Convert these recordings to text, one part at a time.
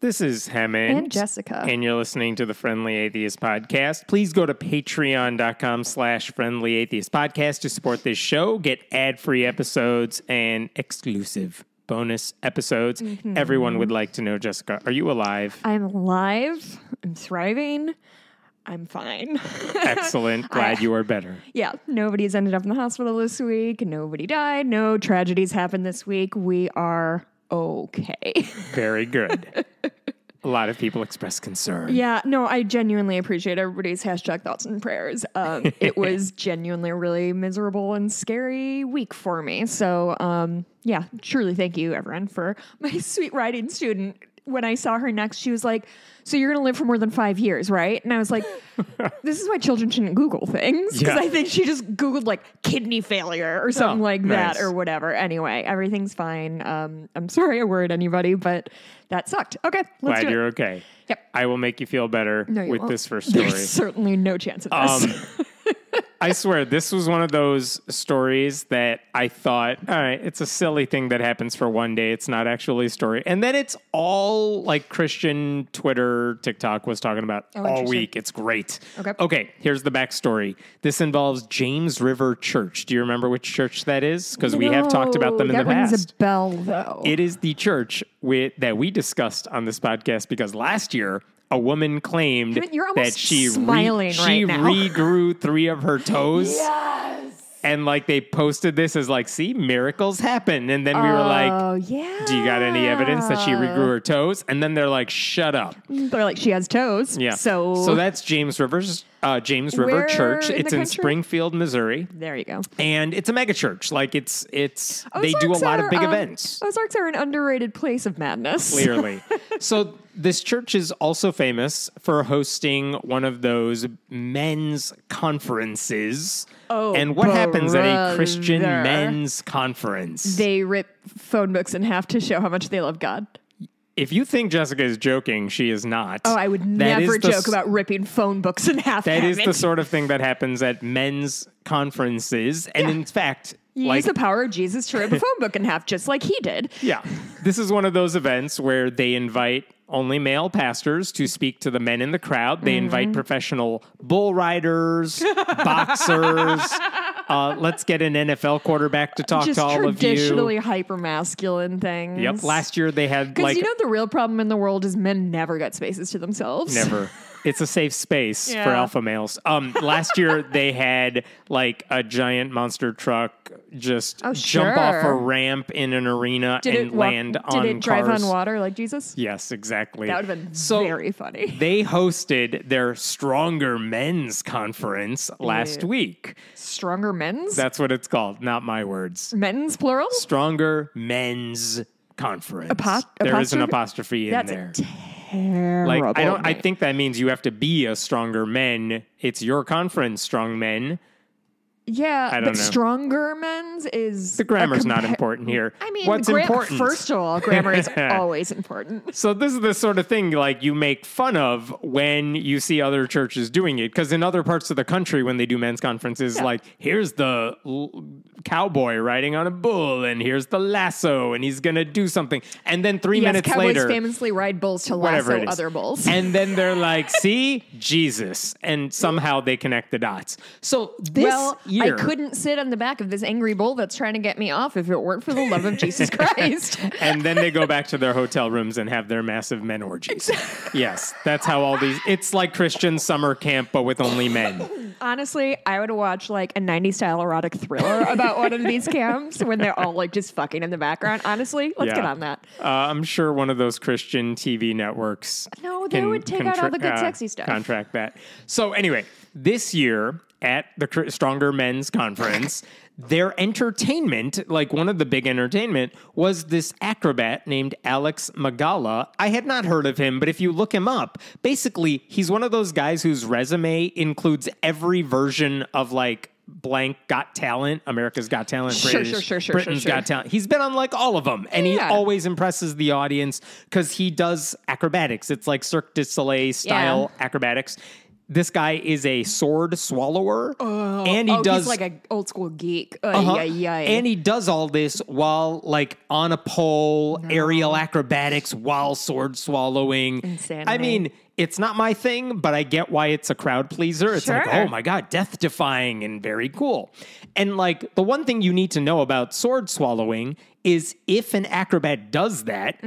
This is Hemant. And Jessica. And you're listening to the Friendly Atheist Podcast. Please go to patreon.com/Friendly Atheist Podcast to support this show. Get ad-free episodes and exclusive bonus episodes. Mm-hmm. Everyone would like to know, Jessica, are you alive? I'm alive. I'm thriving. I'm fine. Excellent. Glad you are better. Yeah. Nobody's ended up in the hospital this week. Nobody died. No tragedies happened this week. We are... okay. Very good. A lot of people express concern. Yeah. No, I genuinely appreciate everybody's #thoughts and prayers. It was genuinely a really miserable and scary week for me. So, yeah, truly thank you, everyone, for my sweet writing student. When I saw her next, she was like, so you're going to live for more than 5 years, right? And I was like, this is why children shouldn't Google things. Because I think she just Googled like kidney failure or something that or whatever. Anyway, everything's fine. I'm sorry I worried anybody, but that sucked. Okay. Let's Glad you're okay. Yep. I will make you feel better with this first story. There's certainly no chance of this. I swear, this was one of those stories that I thought, all right, it's a silly thing that happens for one day. It's not actually a story. And then it's all like Christian Twitter, TikTok was talking about all week. It's great. Okay. Okay, here's the backstory. This involves James River Church. Do you remember which church that is? Because we have talked about them in the past. That rings a bell, though. It is the church that we discussed on this podcast because last year, a woman claimed that she regrew 3 of her toes. Yes. And like they posted this as like, see, miracles happen. And then we were like, do you got any evidence that she regrew her toes? And then they're like, shut up. They're like, she has toes. Yeah. So that's James River Church. It's in Springfield, Missouri. There you go. And it's a mega church. Like it's Ozarks, they do a lot of big events. Ozarks are an underrated place of madness. Clearly. So this church is also famous for hosting one of those men's conferences. Oh, and what happens at a Christian men's conference? They rip phone books in half to show how much they love God. If you think Jessica is joking, she is not. Oh, I would never joke about ripping phone books in half. That is the sort of thing that happens at men's conferences. And in fact, use the power of Jesus to rip a phone book in half, just like he did. Yeah. This is one of those events where they invite only male pastors to speak to the men in the crowd. They invite professional bull riders, boxers. Let's get an NFL quarterback to talk to all of you. Traditionally hyper-masculine things. Yep. Last year they had like... Because you know the real problem in the world is men never get spaces to themselves. Never. It's a safe space for alpha males. Last year they had like a giant monster truck just jump off a ramp in an arena and land on cars. Did it drive on water like Jesus? Yes, exactly. That would have been very funny. They hosted their Stronger Men's Conference last week. Stronger Men's? That's what it's called. Not my words. Men's plural? Stronger Men's Conference. There is an apostrophe in there. Like I think that means you have to be a stronger man. It's your conference, strong men. Yeah, I don't know. Stronger men's is the grammar's not important here. I mean, what's important? First of all, grammar is always important. So this is the sort of thing like you make fun of when you see other churches doing it, because in other parts of the country, when they do men's conferences, like here's the cowboy riding on a bull, and here's the lasso, and he's gonna do something, and then 3 minutes later, cowboys famously ride bulls to lasso other bulls, and then they're like, see, Jesus, and somehow they connect the dots. So this. I couldn't sit on the back of this angry bull that's trying to get me off if it weren't for the love of Jesus Christ. And then they go back to their hotel rooms and have their massive men orgies. Exactly. Yes, that's how all these... It's like Christian summer camp, but with only men. Honestly, I would watch like a 90s-style erotic thriller about one of these camps when they're all like just fucking in the background. Honestly, let's get on that. I'm sure one of those Christian TV networks... No, they would take out all the good sexy stuff. Contract that. So anyway, this year... at the Stronger Men's Conference, their entertainment, like one of the big entertainment, was this acrobat named Alex Magala. I had not heard of him, but if you look him up, basically he's one of those guys whose resume includes every version of like blank Got Talent, America's Got Talent, Britain's Got Talent. He's been on like all of them, and he always impresses the audience because he does acrobatics. It's like Cirque du Soleil style acrobatics. This guy is a sword swallower, and he does, he's like an old school geek. And he does all this while like on a pole, aerial acrobatics while sword swallowing. Insanity. I mean, it's not my thing, but I get why it's a crowd pleaser. It's like, oh my God, death defying and very cool. And like the one thing you need to know about sword swallowing is if an acrobat does that,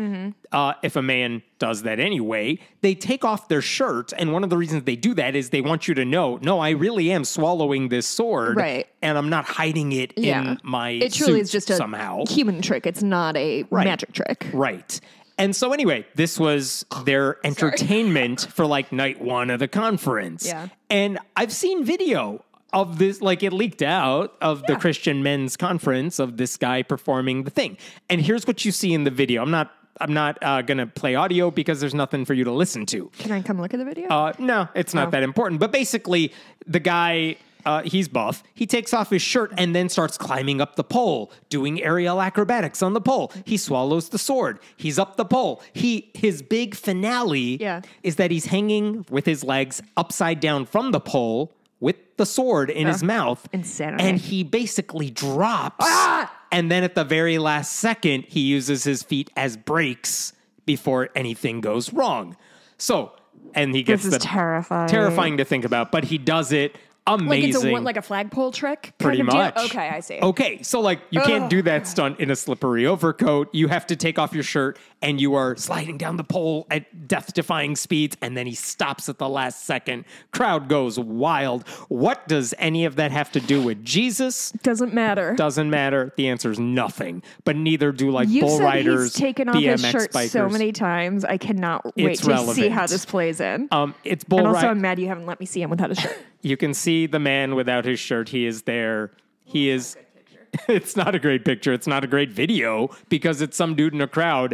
if a man does that anyway, they take off their shirt. And one of the reasons they do that is they want you to know, no, I really am swallowing this sword. Right. And I'm not hiding it in my suit. It truly is just a human trick. It's not a magic trick. Right. And so anyway, this was their entertainment for like night one of the conference. Yeah. And I've seen video of this, like it leaked out of the Christian Men's Conference of this guy performing the thing. And here's what you see in the video. I'm not going to play audio because there's nothing for you to listen to. Can I come look at the video? No, it's not that important. But basically, the guy, he's buff. He takes off his shirt and then starts climbing up the pole, doing aerial acrobatics on the pole. He swallows the sword. He's up the pole. His big finale is that he's hanging with his legs upside down from the pole with the sword in his mouth. Insanity. And he basically drops. Ah! And then at the very last second, he uses his feet as brakes before anything goes wrong. So, and he gets terrifying to think about, but he does it amazing. Like, like a flagpole trick? Pretty much. Deal? Okay, I see. Okay, so like you can't do that stunt in a slippery overcoat. You have to take off your shirt and you are sliding down the pole at death-defying speeds, and then he stops at the last second. Crowd goes wild. What does any of that have to do with Jesus? Doesn't matter. Doesn't matter. The answer is nothing. But neither do like bull riders, he's taken off BMX his shirt bikers. So many times. I cannot wait to see how this plays in. It's bull riders. And also, I'm mad you haven't let me see him without a shirt. You can see the man without his shirt. He is there. He is... It's not a great picture. It's not a great video because it's some dude in a crowd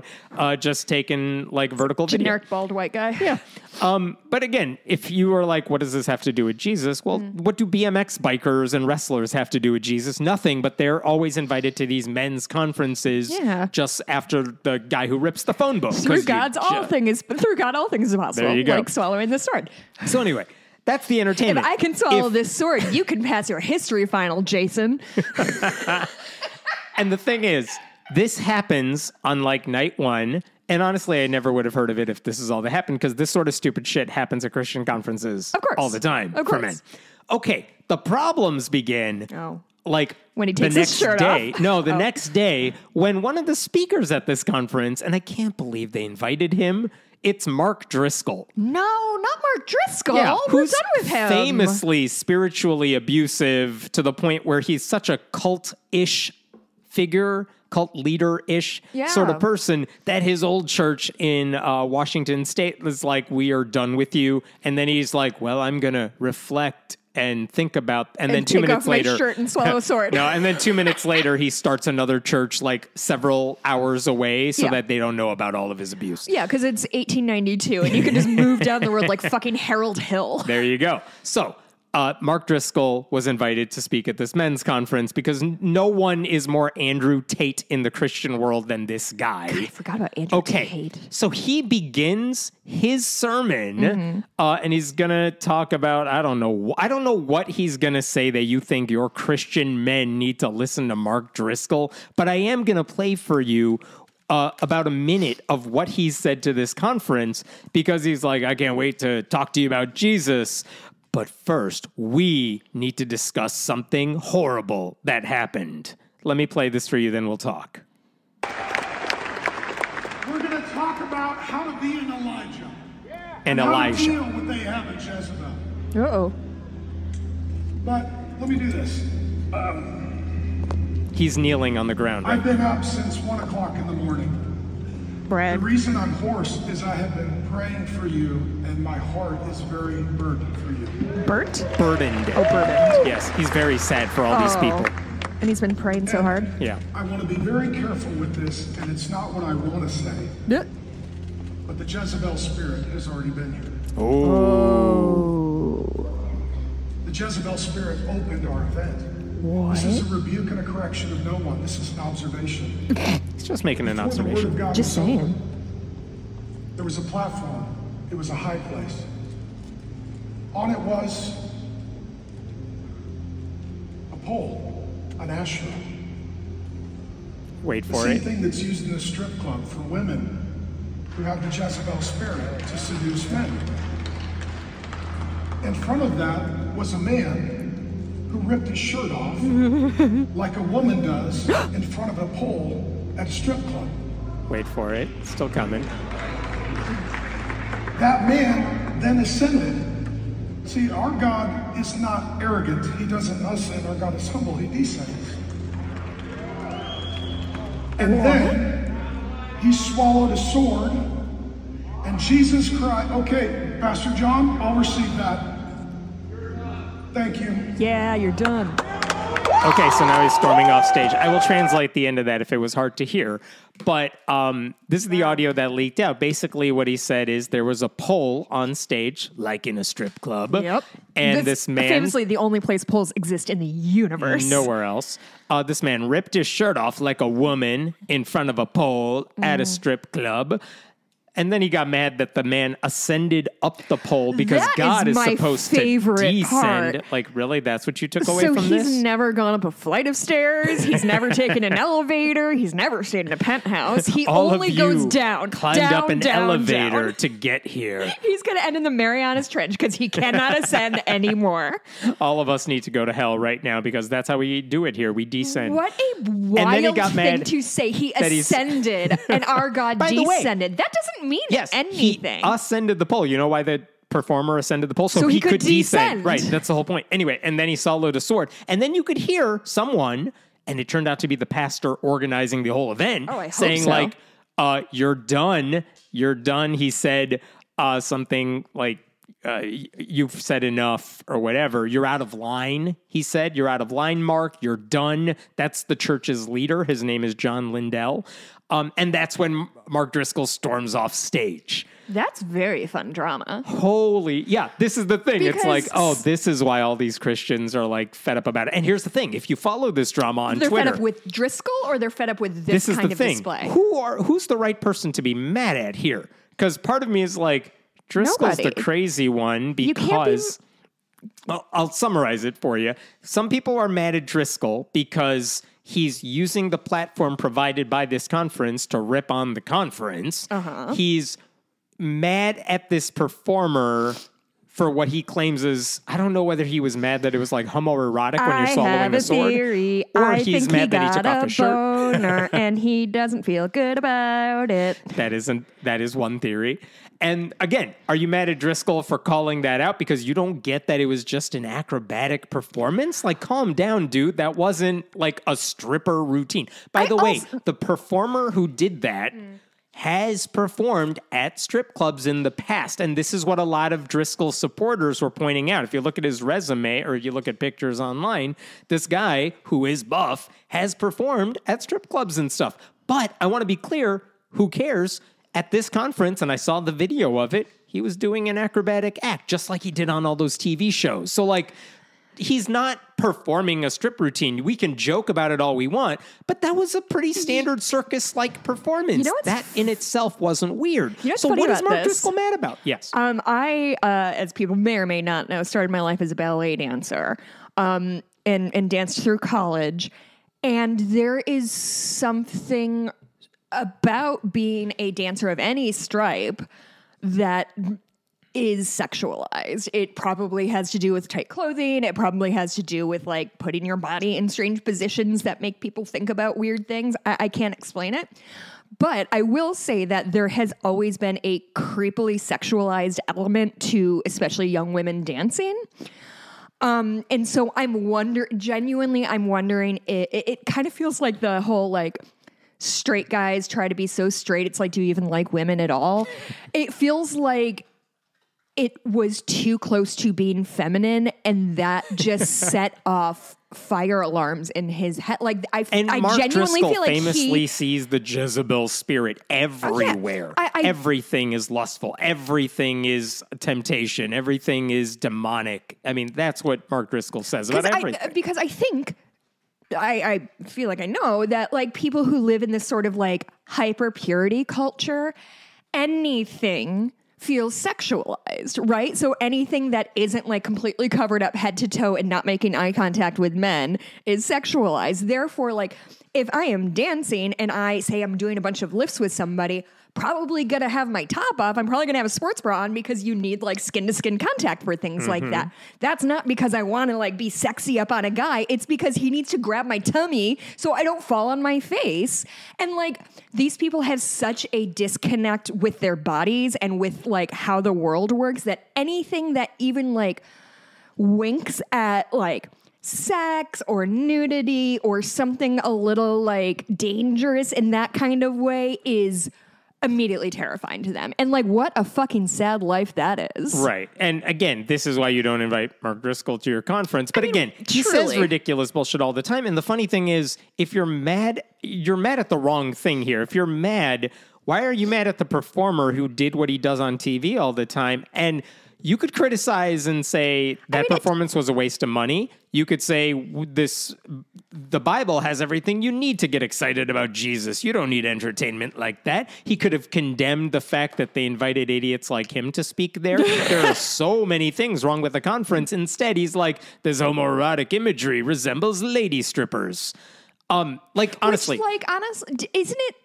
just taking like vertical video. Generic bald white guy. Yeah. But again, if you are like, what does this have to do with Jesus? Well, what do BMX bikers and wrestlers have to do with Jesus? Nothing, but they're always invited to these men's conferences just after the guy who rips the phone book. Through God, all things is possible. There you go. Like swallowing the sword. So anyway... That's the entertainment. If I can swallow this sword, you can pass your history final, Jason. And the thing is, this happens on like night one. And honestly, I never would have heard of it if this is all that happened, because this sort of stupid shit happens at Christian conferences all the time for men. Okay, the problems begin. Oh. Like when he takes his shirt off. No, the next day when one of the speakers at this conference, and I can't believe they invited him, it's Mark Driscoll. No, not Mark Driscoll. Yeah, who's done with him? Famously spiritually abusive to the point where he's such a cult-ish figure, cult leader-ish sort of person, that his old church in Washington State was like, we are done with you. And then he's like, well, I'm going to reflect and think about, and then 2 minutes later, take off my shirt and swallow a sword. No, and then 2 minutes later, he starts another church like several hours away so that they don't know about all of his abuse. Yeah, because it's 1892 and you can just move down the road like fucking Harold Hill. There you go. So Mark Driscoll was invited to speak at this men's conference because no one is more Andrew Tate in the Christian world than this guy. God, I forgot about Andrew Tate. So he begins his sermon and he's going to talk about, I don't know what he's going to say that you think your Christian men need to listen to Mark Driscoll, but I am going to play for you about a minute of what he said to this conference, because he's like, I can't wait to talk to you about Jesus. But first, we need to discuss something horrible that happened. Let me play this for you, then we'll talk. We're going to talk about how to be an Elijah. Yeah. And Elijah. How to deal with Ahab and Jezebel. Uh-oh. But let me do this. He's kneeling on the ground. Right? I've been up since 1 o'clock in the morning. Brad. The reason I'm hoarse is I have been praying for you, and my heart is very burdened for you. Burdened. Oh, burdened. Yes, he's very sad for all these people. And he's been praying so hard. Yeah. I want to be very careful with this, and it's not what I want to say. Yeah. But the Jezebel spirit has already been here. Oh. The Jezebel spirit opened our event. What? This is a rebuke and a correction of no one. This is an observation. He's just making an observation. Just saying. There was a platform. It was a high place. On it was a pole, an asherah. Wait for it. The same thing that's used in a strip club for women who have the Jezebel spirit to seduce men. In front of that was a man who ripped his shirt off like a woman does in front of a pole at a strip club. Wait for it. It's still coming. That man then ascended. See, our God is not arrogant. He doesn't ascend. Our God is humble. He descends. And then he swallowed a sword. And Jesus cried, okay, Pastor John, I'll receive that. Thank you. Yeah, you're done. Okay, so now he's storming off stage. I will translate the end of that if it was hard to hear. But this is the audio that leaked out. Basically, what he said is there was a pole on stage, like in a strip club. Yep. And this man... famously, the only place poles exist in the universe. Nowhere else. This man ripped his shirt off like a woman in front of a pole at a strip club. And then he got mad that the man ascended up the pole because God is supposed to descend. Like, really? That's what you took away from this? So he's never gone up a flight of stairs. He's never taken an elevator. He's never stayed in a penthouse. He only goes down, climbed up an elevator to get here. He's going to end in the Marianas Trench because he cannot ascend anymore. All of us need to go to hell right now because that's how we do it here. We descend. What a wild thing to say. He ascended and our God descended. That doesn't mean anything. He ascended the pole. You know why the performer ascended the pole? So he could descend. Right, that's the whole point. Anyway, and then he swallowed a sword. And then you could hear someone, and it turned out to be the pastor organizing the whole event, saying like, you're done. You're done. He said something like, you've said enough or whatever. You're out of line, he said. You're out of line, Mark. You're done. That's the church's leader. His name is John Lindell. And that's when Mark Driscoll storms off stage. That's very fun drama. Holy, yeah, this is the thing. Because it's like, oh, this is why all these Christians are like fed up about it. And here's the thing. If you follow this drama on Twitter. They're fed up with Driscoll or they're fed up with this kind of display. Who's the right person to be mad at here? Because part of me is like, Driscoll's the crazy one because, well, I'll summarize it for you. Some people are mad at Driscoll because he's using the platform provided by this conference to rip on the conference. He's mad at this performer for what he claims is, I don't know whether he was mad that it was like homoerotic when you're swallowing a sword. Or he's mad that he took off a shirt. And he doesn't feel good about it. That is one theory. And again, are you mad at Driscoll for calling that out because you don't get that it was just an acrobatic performance? Like, calm down, dude. That wasn't like a stripper routine. By the way, the performer who did that has performed at strip clubs in the past. And this is what a lot of Driscoll supporters were pointing out. If you look at his resume or you look at pictures online, this guy who is buff has performed at strip clubs and stuff. But I want to be clear, who cares? At this conference, and I saw the video of it, he was doing an acrobatic act just like he did on all those TV shows. So like, he's not performing a strip routine. We can joke about it all we want, but that was a pretty standard circus-like performance. You know that in itself wasn't weird. You know so what is Mark Driscoll mad about? Yes. I, as people may or may not know, started my life as a ballet dancer and danced through college. And there is something about being a dancer of any stripe that is sexualized. It probably has to do with tight clothing. It probably has to do with like putting your body in strange positions that make people think about weird things. I can't explain it. But I will say that there has always been a creepily sexualized element to especially young women dancing. And so I'm wondering, it kind of feels like the whole like, straight guys try to be so straight. It's like, do you even like women at all? It feels like it was too close to being feminine, and that just set off fire alarms in his head. Like I Mark genuinely Driscoll feel like famously sees the Jezebel spirit everywhere. Everything is lustful. Everything is temptation. Everything is demonic. I mean, that's what Mark Driscoll says about everything. Because I think I feel like I know that like people who live in this sort of like hyper purity culture, anything feels sexualized, right? So anything that isn't like completely covered up head to toe and not making eye contact with men is sexualized. Therefore, like if I am dancing and I say I'm doing a bunch of lifts with somebody, probably going to have my top off. I'm probably going to have a sports bra on because you need like skin to skin contact for things like that. That's not because I want to like be sexy up on a guy. It's because he needs to grab my tummy so I don't fall on my face. And like these people have such a disconnect with their bodies and with like how the world works that anything that even like winks at like sex or nudity or something a little like dangerous in that kind of way is immediately terrifying to them. And like, what a fucking sad life that is. Right. And again, this is why you don't invite Mark Driscoll to your conference. But I mean, again, he says ridiculous bullshit all the time. And the funny thing is, if you're mad at the wrong thing here. If you're mad, why are you mad at the performer who did what he does on TV all the time? And you could criticize and say that performance was a waste of money. You could say this, the Bible has everything you need to get excited about Jesus. You don't need entertainment like that. He could have condemned the fact that they invited idiots like him to speak there. There are so many things wrong with the conference. Instead, he's like, this homoerotic imagery resembles lady strippers. Like, honestly. Which, like, honestly, isn't it?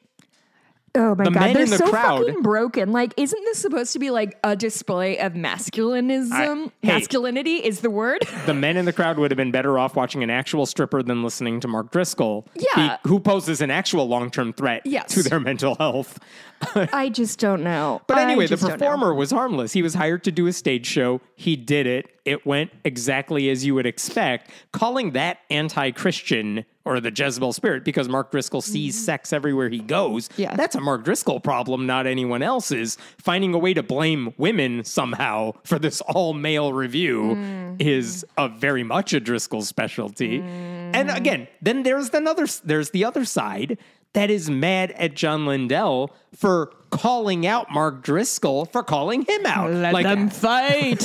Oh my God, they're so fucking broken. Like, isn't this supposed to be like a display of masculinism? Masculinity is the word. The men in the crowd would have been better off watching an actual stripper than listening to Mark Driscoll, who poses an actual long-term threat to their mental health. I just don't know. But anyway, the performer was harmless. He was hired to do a stage show. He did it. It went exactly as you would expect. Calling that anti-Christian or the Jezebel spirit because Mark Driscoll sees sex everywhere he goes, that's a Mark Driscoll problem, not anyone else's. Finding a way to blame women somehow for this all-male review is very much a Driscoll specialty. And again, then there's the other side that is mad at John Lindell for calling out Mark Driscoll for calling him out. Let them fight.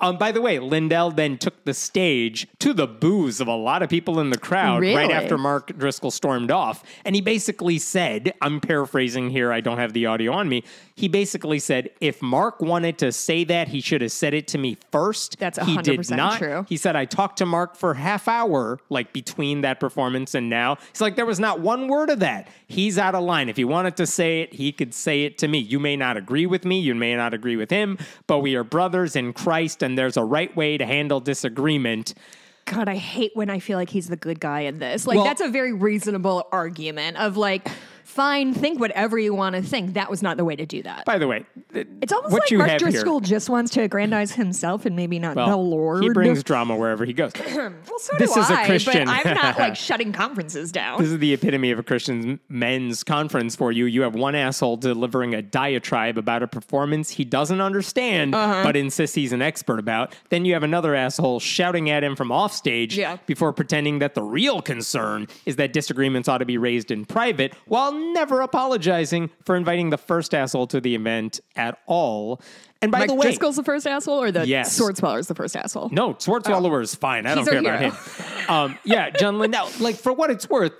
By the way, Lindell then took the stage to the boos of a lot of people in the crowd right after Mark Driscoll stormed off. And he basically said, I'm paraphrasing here, I don't have the audio on me. He basically said, if Mark wanted to say that, he should have said it to me first. That's 100% true. He did not. He said, I talked to Mark for half hour, like between that performance and now. He's like, there was not one word of that. He's out of line. If he wanted to say it, he could say it to me. You may not agree with me. You may not agree with him, but we are brothers in Christ, and there's a right way to handle disagreement. God, I hate when I feel like he's the good guy in this. Like, well, that's a very reasonable argument of like, fine, think whatever you want to think. That was not the way to do that. By the way, it's almost like Mark Driscoll just wants to aggrandize himself and maybe not the Lord. He brings drama wherever he goes. Well, so do I, but I'm not like shutting conferences down. This is the epitome of a Christian men's conference for you. You have one asshole delivering a diatribe about a performance he doesn't understand, but insists he's an expert about. Then you have another asshole shouting at him from off stage before pretending that the real concern is that disagreements ought to be raised in private while never apologizing for inviting the first asshole to the event at all. And by the way, Driscoll's the first asshole or the sword swallower's the first asshole? No, sword swallower is fine. I don't care about him. Yeah, John Lindell, like for what it's worth,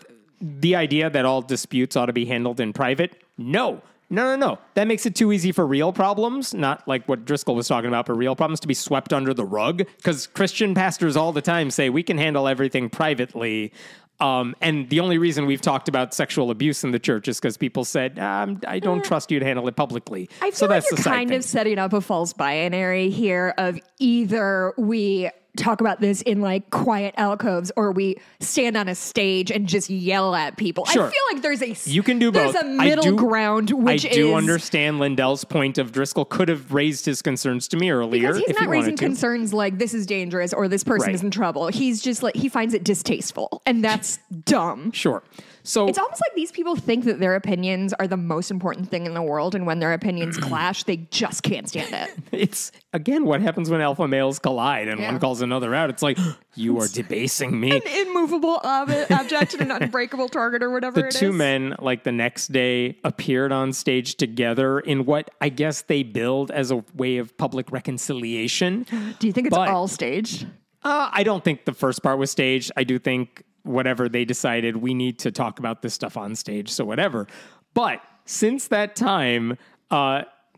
the idea that all disputes ought to be handled in private, no. That makes it too easy for real problems, not like what Driscoll was talking about, but real problems to be swept under the rug, because Christian pastors all the time say we can handle everything privately. And the only reason we've talked about sexual abuse in the church is because people said, I don't trust you to handle it publicly. I feel so like that's you're kind of setting up a false binary here of either we talk about this in like quiet alcoves or we stand on a stage and just yell at people. I feel like there's a, you can do both. There's a middle ground, which is... I do understand Lindell's point of Driscoll could have raised his concerns to me earlier. Because he's not raising concerns like this is dangerous or this person is in trouble. He's just like, he finds it distasteful and that's dumb. So it's almost like these people think that their opinions are the most important thing in the world. And when their opinions clash, they just can't stand it. It's again, what happens when alpha males collide and one calls another out. It's like, you are debasing me. An immovable object and an unbreakable target or whatever it is. The two men, like the next day, appeared on stage together in what I guess they billed as a way of public reconciliation. Do you think it's all staged? I don't think the first part was staged. I do think... whatever they decided, we need to talk about this stuff on stage, so whatever. But since that time,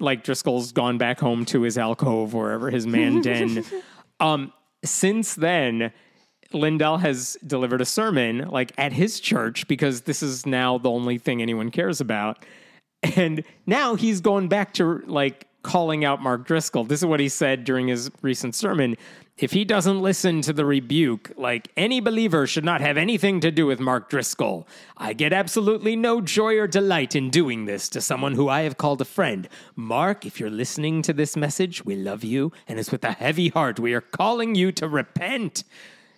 like Driscoll's gone back home to his alcove, wherever his man den. Since then, Lindell has delivered a sermon like at his church, because this is now the only thing anyone cares about. And now he's going back to like calling out Mark Driscoll. This is what he said during his recent sermon. If he doesn't listen to the rebuke, like any believer should not have anything to do with Mark Driscoll. I get absolutely no joy or delight in doing this to someone who I have called a friend. Mark, if you're listening to this message, we love you. And it's with a heavy heart we are calling you to repent.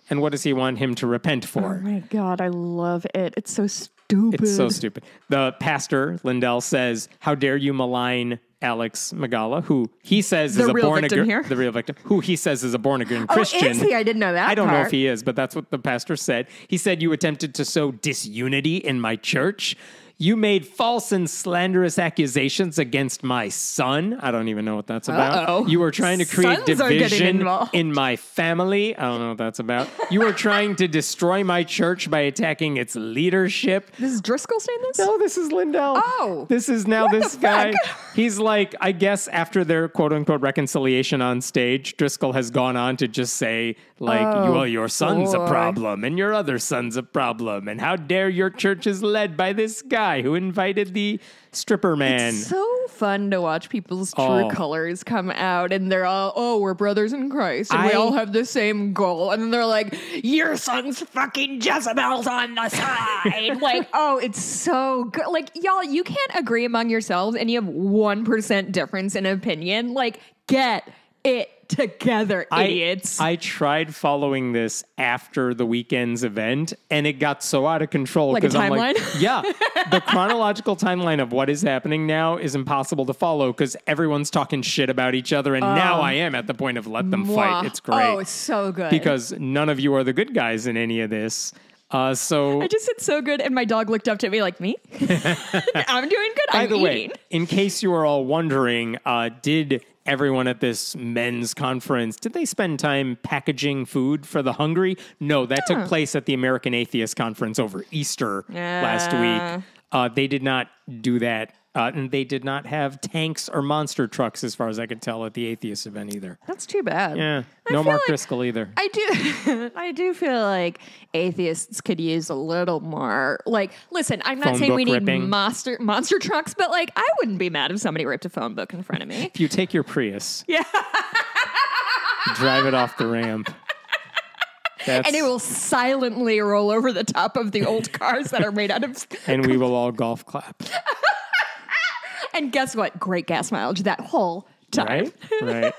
And what does he want him to repent for? Oh my God, I love it. It's so stupid. It's so stupid. The pastor, Lindell, says, how dare you malign Alex Magala, who he says is a born again, the real victim, who he says is a born again Christian. Oh, is he? I didn't know that. I don't know if he is, but that's what the pastor said. He said, you attempted to sow disunity in my church. You made false and slanderous accusations against my son. I don't even know what that's about. You were trying to create division in my family. I don't know what that's about. You were trying to destroy my church by attacking its leadership. This is Driscoll saying this? No, this is Lindell. Oh. This is now this guy. He's like, I guess after their quote-unquote reconciliation on stage, Driscoll has gone on to just say, like, well, your son's a problem, and your other son's a problem, and how dare your church is led by this guy who invited the stripper man. It's so fun to watch people's true colors come out, and they're all, oh, we're brothers in Christ, and we all have the same goal. And then they're like, your son's fucking Jezebel's on the side. Like, oh, it's so good. Like, y'all, you can't agree among yourselves, and you have 1% difference in opinion. Like, get it together, idiots. I tried following this after the weekend's event, and it got so out of control. Like a timeline? I'm like, yeah. The chronological timeline of what is happening now is impossible to follow because everyone's talking shit about each other, and now I am at the point of let them fight. It's great. Oh, it's so good. Because none of you are the good guys in any of this. So I just said so good, and my dog looked up to me like, me? I'm doing good. By the way, in case you are all wondering, did everyone at this men's conference, did they spend time packaging food for the hungry? No, that took place at the American Atheist Conference over Easter last week. They did not do that. And they did not have tanks or monster trucks, as far as I could tell, at the atheist event either. That's too bad. Yeah, no Mark Driscoll either. I do feel like atheists could use a little more. Like, listen, I'm not saying we need monster trucks, but like, I wouldn't be mad if somebody ripped a phone book in front of me. If you take your Prius, drive it off the ramp. And it will silently roll over the top of the old cars that are made out of. And we will all golf clap. And guess what? Great gas mileage that whole time. Right.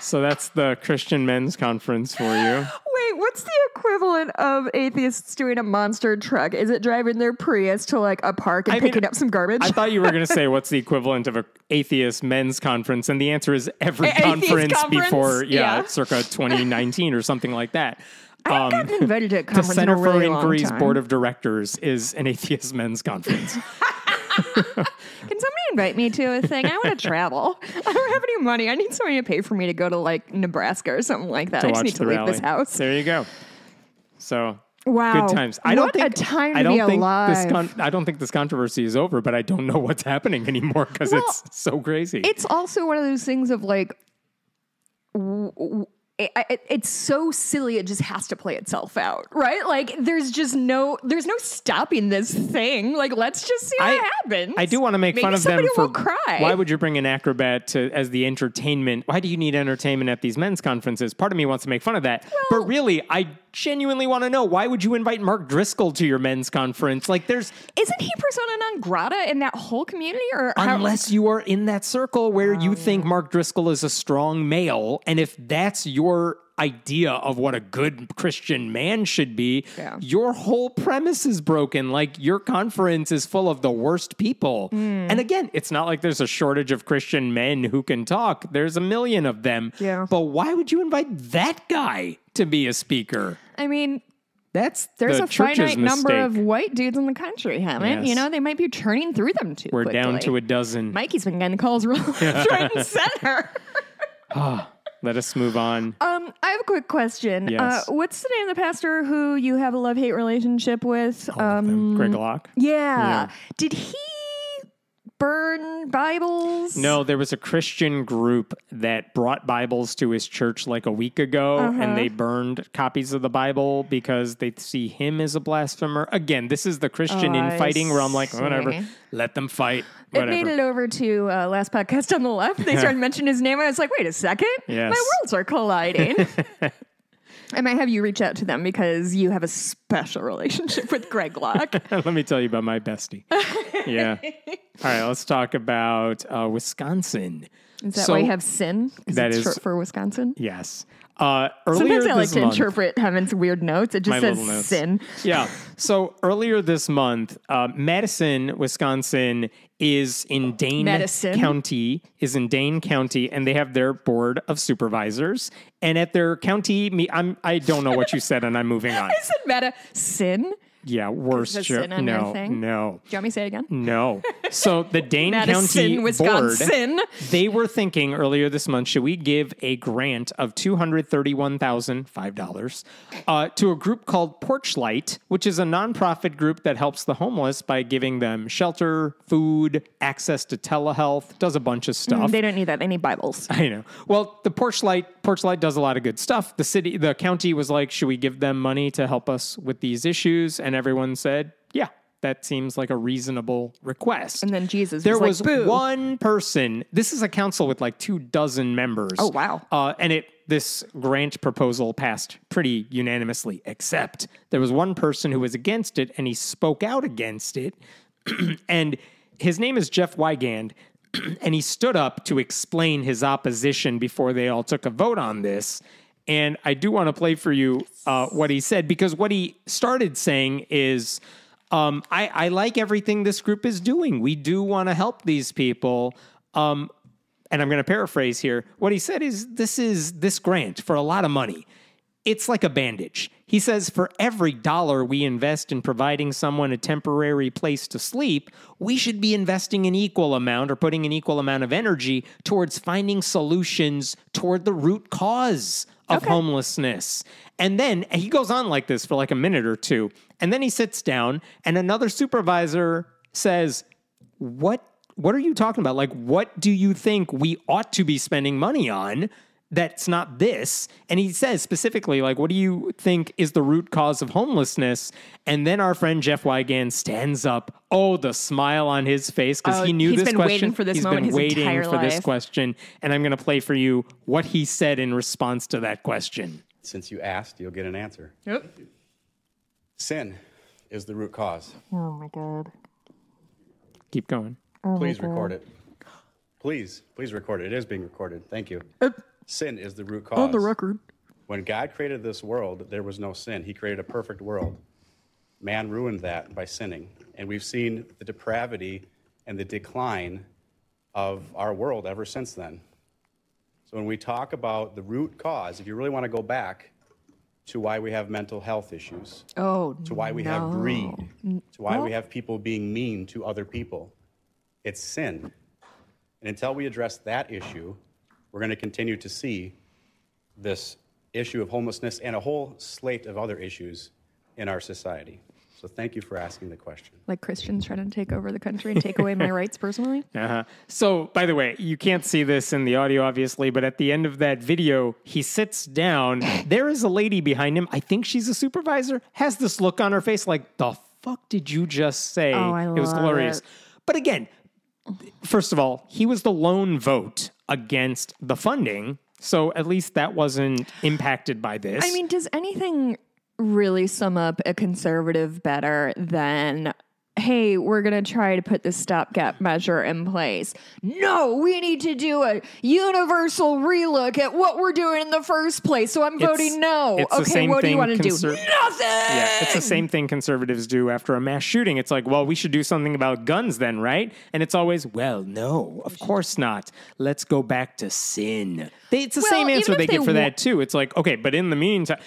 So that's the Christian Men's Conference for you. Wait, what's the equivalent of atheists doing a monster truck? Is it driving their Prius to like a park and picking up some garbage? I thought you were going to say what's the equivalent of an atheist men's conference, and the answer is every conference before, circa 2019 or something like that. I've gotten invited at conference. The Center in a really for Inquiry's Board of Directors is an atheist men's conference. Can somebody invite me to a thing? I want to travel. I don't have any money. I need somebody to pay for me to go to like Nebraska or something like that. I just need to leave this house. There you go. So wow, good times. I don't think this controversy is over, but I don't know what's happening anymore because it's so crazy. It's also one of those things of like, it's so silly. It just has to play itself out, right? Like there's no stopping this thing. Like, let's just see what happens. I do want to make fun of them for cry. Why would you bring an acrobat as the entertainment? Why do you need entertainment at these men's conferences? Part of me wants to make fun of that, well, but really, I genuinely want to know, why would you invite Mark Driscoll to your men's conference? Like, isn't he persona non grata in that whole community? Or unless you are in that circle where you think Mark Driscoll is a strong male, and if that's your idea of what a good Christian man should be, your whole premise is broken. Like, your conference is full of the worst people. And again, it's not like there's a shortage of Christian men who can talk. There's a million of them. But why would you invite that guy to be a speaker? I mean, there's a finite number of white dudes in the country, Hemant. You know, they might be turning through them too quickly. We're down to a dozen. Mikey's been getting calls right in center. Let us move on. I have a quick question. Yes. What's the name of the pastor who you have a love-hate relationship with? All of them. Greg Locke. Yeah. Did he burn Bibles? No, there was a Christian group that brought Bibles to his church like a week ago, and they burned copies of the Bible because they see him as a blasphemer. Again, this is the Christian infighting where I'm like, whatever, let them fight. Whatever. It made it over to Last Podcast on the Left. They started mentioning his name. I was like, wait a second. Yes. My worlds are colliding. I might have you reach out to them because you have a special relationship with Greg Locke. Let me tell you about my bestie. Yeah. All right, let's talk about Wisconsin. Is that why you have sin? That is short for Wisconsin? Yes. Sometimes I like to interpret Hemant's weird notes. It just says sin. Yeah. So earlier this month, Madison, Wisconsin is in Dane County, and they have their board of supervisors. And at their county, I don't know what you said, and I'm moving on. I said Madison. Yeah, worst joke. No. Do you want me to say it again? No. So the Dane County Wisconsin Board, they were thinking earlier this month, should we give a grant of $231,005 to a group called Porchlight, which is a nonprofit group that helps the homeless by giving them shelter, food, access to telehealth, does a bunch of stuff. They don't need that. They need Bibles. I know. Well, the Porchlight does a lot of good stuff. The county was like, should we give them money to help us with these issues? And everyone said, yeah, that seems like a reasonable request. And then Jesus was like, boo. There was one person. This is a council with like 24 members. Oh, wow. And this grant proposal passed pretty unanimously, except there was one person who was against it, and he spoke out against it. And his name is Jeff Weigand, and he stood up to explain his opposition before they all took a vote on this. And I do want to play for you what he said, because what he started saying is, I like everything this group is doing. We do want to help these people. And I'm going to paraphrase here. What he said is, this grant for a lot of money, it's like a bandage. He says, for every dollar we invest in providing someone a temporary place to sleep, we should be investing an equal amount or putting an equal amount of energy towards finding solutions toward the root cause of homelessness. And then he goes on like this for like a minute or two. And then he sits down and another supervisor says, what are you talking about? Like, what do you think we ought to be spending money on? That's not this. And he says specifically, like, what do you think is the root cause of homelessness? And then our friend Jeff Weigand stands up. Oh, the smile on his face, because he knew this question. He's been waiting for this moment his entire life. He's been waiting for this question. And I'm going to play for you what he said in response to that question. Since you asked, you'll get an answer. Yep. Sin is the root cause. Oh, my God. Keep going. Oh, please record it. Please record it. It is being recorded. Thank you. Sin is the root cause. On the record. When God created this world, there was no sin. He created a perfect world. Man ruined that by sinning. And we've seen the depravity and the decline of our world ever since then. So when we talk about the root cause, if you really want to go back to why we have mental health issues, to why we have greed, to why we have people being mean to other people, it's sin. And until we address that issue, we're going to continue to see this issue of homelessness and a whole slate of other issues in our society. So thank you for asking the question. Like Christians trying to take over the country and take away my rights personally? So, by the way, you can't see this in the audio, obviously, but at the end of that video, he sits down. There is a lady behind him. I think she's a supervisor. Has this look on her face like, the fuck did you just say? Oh, I love it. It was glorious. But again, first of all, he was the lone vote against the funding, so at least that wasn't impacted by this. I mean, does anything really sum up a conservative better than, hey, we're going to try to put this stopgap measure in place? No, we need to do a universal relook at what we're doing in the first place, so I'm voting no. Okay, what do you want to do? Nothing! Yeah, it's the same thing conservatives do after a mass shooting. It's like, well, we should do something about guns then, right? And it's always, well, no, of course not. Let's go back to sin. It's the same answer they give for that, too. It's like, okay, but in the meantime...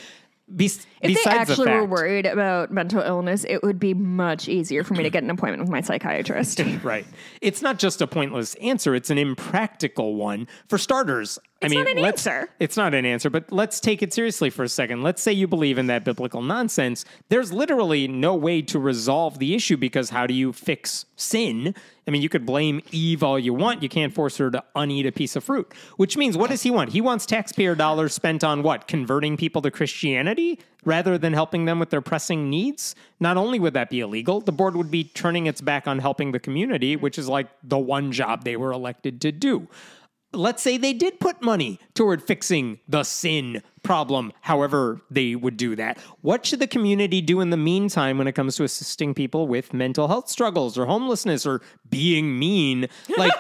If they actually were worried about mental illness, it would be much easier for me to get an appointment with my psychiatrist. Right. It's not just a pointless answer. It's an impractical one. For starters, It's not an answer. It's not an answer, but let's take it seriously for a second. Let's say you believe in that biblical nonsense. There's literally no way to resolve the issue because how do you fix sin? I mean, you could blame Eve all you want. You can't force her to uneat a piece of fruit, which means what does he want? He wants taxpayer dollars spent on what? Converting people to Christianity rather than helping them with their pressing needs? Not only would that be illegal, the board would be turning its back on helping the community, which is like the one job they were elected to do. Let's say they did put money toward fixing the sin problem, however they would do that. What should the community do in the meantime when it comes to assisting people with mental health struggles or homelessness or being mean? Like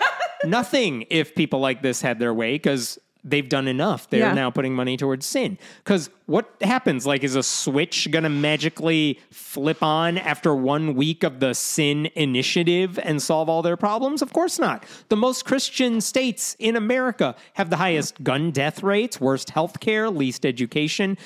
nothing if people like this had their way because they've done enough. They're now putting money towards sin. Because what happens? Like, is a switch going to magically flip on after 1 week of the sin initiative and solve all their problems? Of course not. The most Christian states in America have the highest gun death rates, worst health care, least education.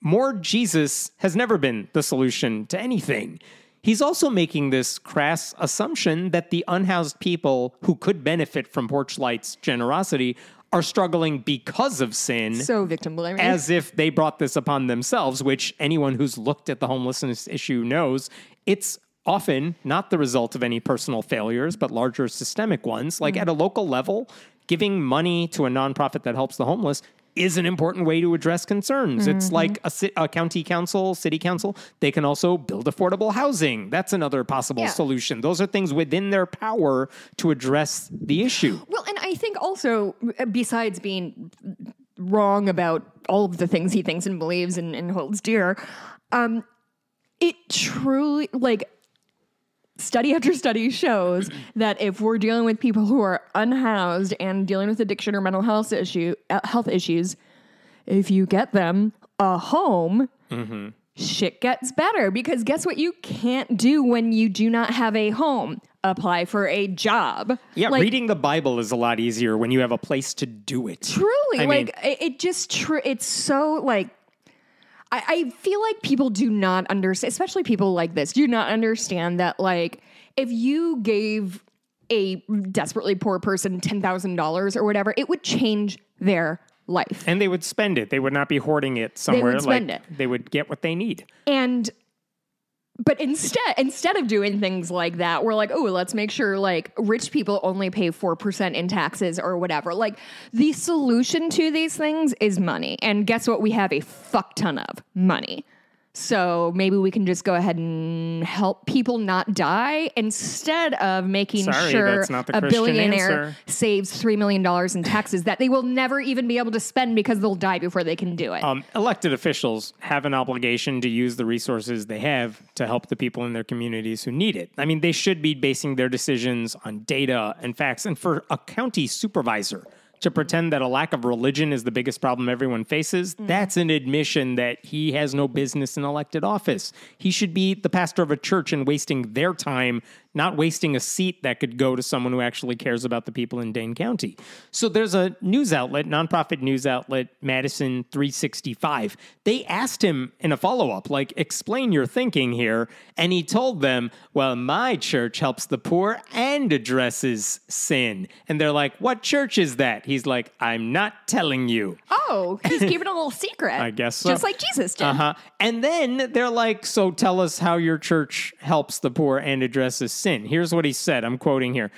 More Jesus has never been the solution to anything. He's also making this crass assumption that the unhoused people who could benefit from Porchlight's generosity are struggling because of sin. So victim blaming. As if they brought this upon themselves, which anyone who's looked at the homelessness issue knows, it's often not the result of any personal failures, but larger systemic ones. Like at a local level, giving money to a nonprofit that helps the homeless is an important way to address concerns. It's like a county council, city council. They can also build affordable housing. That's another possible solution. Those are things within their power to address the issue. Well, and I think also, besides being wrong about all of the things he thinks and believes and holds dear, it truly, like, study after study shows that if we're dealing with people who are unhoused and dealing with addiction or mental health issues, if you get them a home, shit gets better. Because guess what you can't do when you do not have a home? Apply for a job. Yeah, like, reading the Bible is a lot easier when you have a place to do it. Truly, it's so like, I feel like people do not understand, especially people like this, do not understand that, like, if you gave a desperately poor person $10,000 or whatever, it would change their life. And they would spend it. They would not be hoarding it somewhere. They would spend it. They would get what they need. And, but instead of doing things like that, we're like, oh, let's make sure, like, rich people only pay 4% in taxes or whatever. Like, the solution to these things is money. And guess what? We have a fuck ton of money. So maybe we can just go ahead and help people not die instead of making sure a billionaire saves $3 million in taxes that they will never even be able to spend because they'll die before they can do it. Elected officials have an obligation to use the resources they have to help the people in their communities who need it. I mean, they should be basing their decisions on data and facts. And for a county supervisor to pretend that a lack of religion is the biggest problem everyone faces, that's an admission that he has no business in elected office. He should be the pastor of a church and wasting their time, not wasting a seat that could go to someone who actually cares about the people in Dane County. So there's a news outlet, nonprofit news outlet, Madison 365. They asked him in a follow-up, like, explain your thinking here. And he told them, well, my church helps the poor and addresses sin. And they're like, what church is that? He's like, I'm not telling you. Oh, he's keeping a little secret. I guess so. Just like Jesus did. And then they're like, so tell us how your church helps the poor and addresses sin. Here's what he said. I'm quoting here.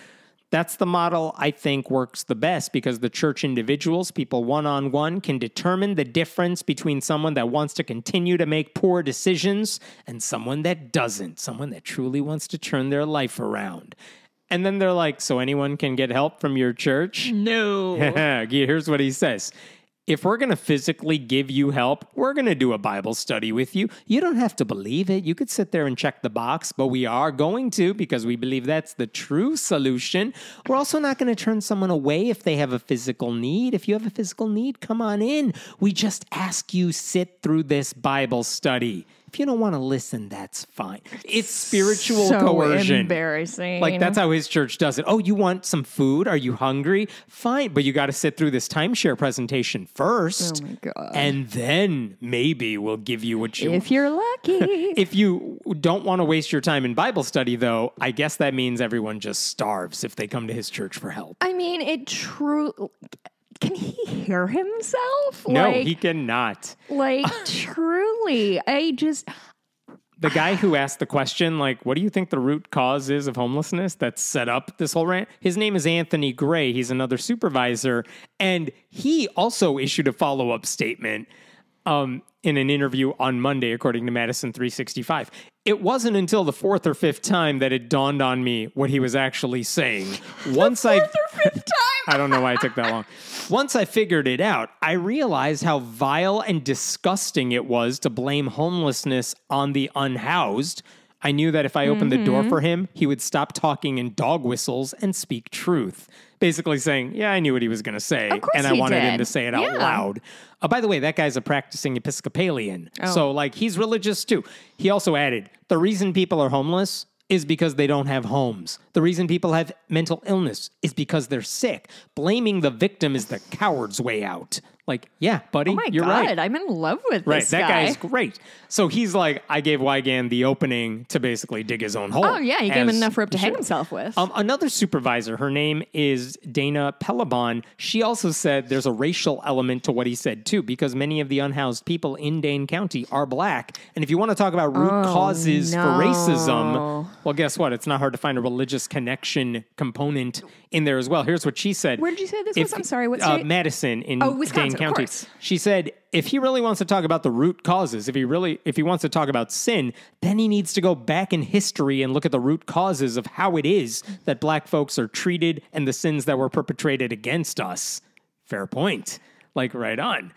That's the model I think works the best because the church individuals, people one-on-one, can determine the difference between someone that wants to continue to make poor decisions and someone that doesn't, someone that truly wants to turn their life around. And then they're like, so anyone can get help from your church? No. Here's what he says. If we're going to physically give you help, we're going to do a Bible study with you. You don't have to believe it. You could sit there and check the box, but we are going to because we believe that's the true solution. We're also not going to turn someone away if they have a physical need. If you have a physical need, come on in. We just ask you sit through this Bible study. If you don't want to listen, that's fine. It's spiritual coercion. So embarrassing. Like, that's how his church does it. Oh, you want some food? Are you hungry? Fine, but you got to sit through this timeshare presentation first. Oh, my God. And then maybe we'll give you what you want. If you're lucky. If you don't want to waste your time in Bible study, though, I guess that means everyone just starves if they come to his church for help. I mean, it truly... can he hear himself? No, like, he cannot. Like, truly, the guy who asked the question, like, what do you think the root cause is of homelessness that set up this whole rant? His name is Anthony Gray. He's another supervisor. And he also issued a follow-up statement in an interview on Monday, according to Madison 365. It wasn't until the fourth or fifth time that it dawned on me what he was actually saying. Once I don't know why it took that long. Once I figured it out, I realized how vile and disgusting it was to blame homelessness on the unhoused. I knew that if I opened the door for him, he would stop talking in dog whistles and speak truth. Basically saying, yeah, I knew what he was going to say. Of course and I wanted him to say it out loud. By the way, that guy's a practicing Episcopalian. Oh. So, like, he's religious too. He also added, the reason people are homeless is because they don't have homes. The reason people have mental illness is because they're sick. Blaming the victim is the coward's way out. Like, yeah, buddy, you're right. Oh my God, I'm in love with this guy. Right, that guy's great. So he's like, I gave Weigand the opening to basically dig his own hole. Oh, yeah, he gave him enough rope to hang himself with. Another supervisor, her name is Dana Pelabon. She also said there's a racial element to what he said, too, because many of the unhoused people in Dane County are black. And if you want to talk about root causes for racism, well, guess what? It's not hard to find a religious connection component in there as well. Here's what she said. Where did you say this was? I'm sorry, what state? Madison in Wisconsin. Dane County. She said, if he really wants to talk about the root causes, if he wants to talk about sin, then he needs to go back in history and look at the root causes of how it is that black folks are treated and the sins that were perpetrated against us. Fair point. Like, right on.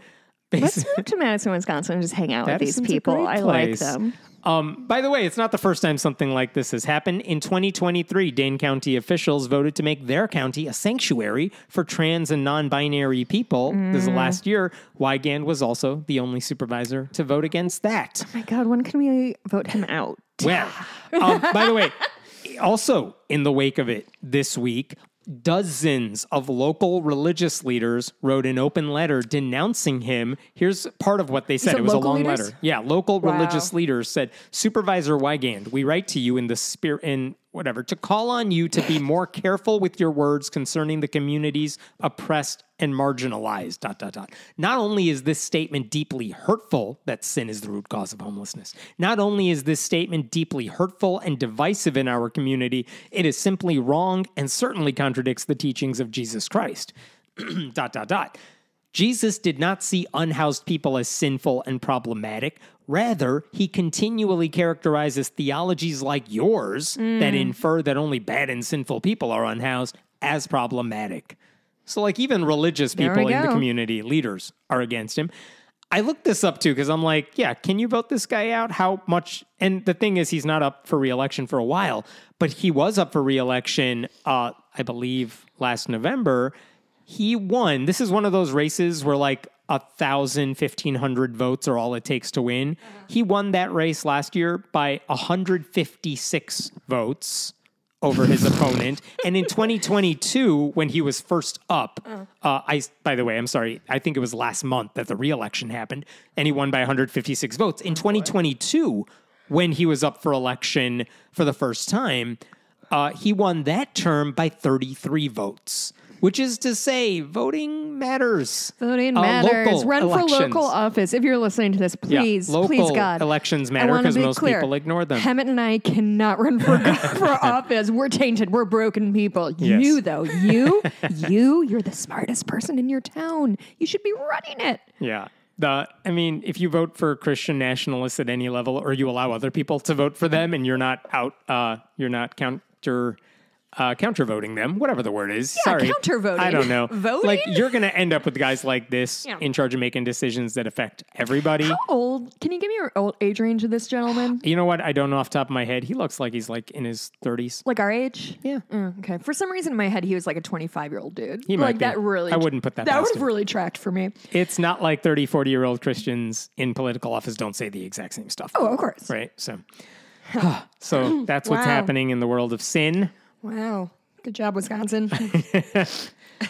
Let's move to Madison, Wisconsin and just hang out with these people. I like them. By the way, it's not the first time something like this has happened. In 2023, Dane County officials voted to make their county a sanctuary for trans and non-binary people. This is last year. Weigand was also the only supervisor to vote against that. Oh my God, when can we vote him out? Well, by the way, also in the wake of it this week, dozens of local religious leaders wrote an open letter denouncing him. Here's part of what they said. It was a long letter. Yeah, local religious leaders said, Supervisor Weigand, we write to you in the spirit, in whatever, to call on you to be more careful with your words concerning the communities oppressed and marginalized, ... Not only is this statement deeply hurtful, that sin is the root cause of homelessness. Not only is this statement deeply hurtful and divisive in our community, it is simply wrong and certainly contradicts the teachings of Jesus Christ, ... Jesus did not see unhoused people as sinful and problematic. Rather, he continually characterizes theologies like yours that infer that only bad and sinful people are unhoused as problematic. So, like, even religious people in the community, leaders, are against him. I looked this up, too, because I'm like, yeah, can you vote this guy out? How much? And the thing is, he's not up for re-election for a while, but he was up for re-election, I believe, last November. He won. This is one of those races where, like, 1,000, 1,500 votes are all it takes to win. He won that race last year by 156 votes over his opponent. And in 2022, when he was first up, by the way, I'm sorry, I think it was last month that the re-election happened, and he won by 156 votes. In 2022, when he was up for election for the first time, he won that term by 33 votes. Which is to say, voting matters. Voting matters. Run for local office. If you're listening to this, please, please, God. Elections matter because most people ignore them. Hemant and I cannot run for, for office. We're tainted. We're broken people. Yes. You, though, you're the smartest person in your town. You should be running it. Yeah. I mean, if you vote for Christian nationalists at any level, or you allow other people to vote for them and you're not out, you're not counter-voting them, whatever the word is. Yeah, counter-voting. I don't know. Voting? Like, you're going to end up with guys like this in charge of making decisions that affect everybody. How old? Can you give me your old age range of this gentleman? You know what? I don't know off the top of my head. He looks like he's, like, in his 30s. Like our age? Yeah. Okay. For some reason in my head, he was like a 25-year-old dude. He might be. That really... I wouldn't put that past him. That would have really tracked for me. It's not like 30, 40-year-old Christians in political office don't say the exact same stuff. Oh, of course. Right? So, so that's what's happening in the world of sin. Wow. Good job, Wisconsin.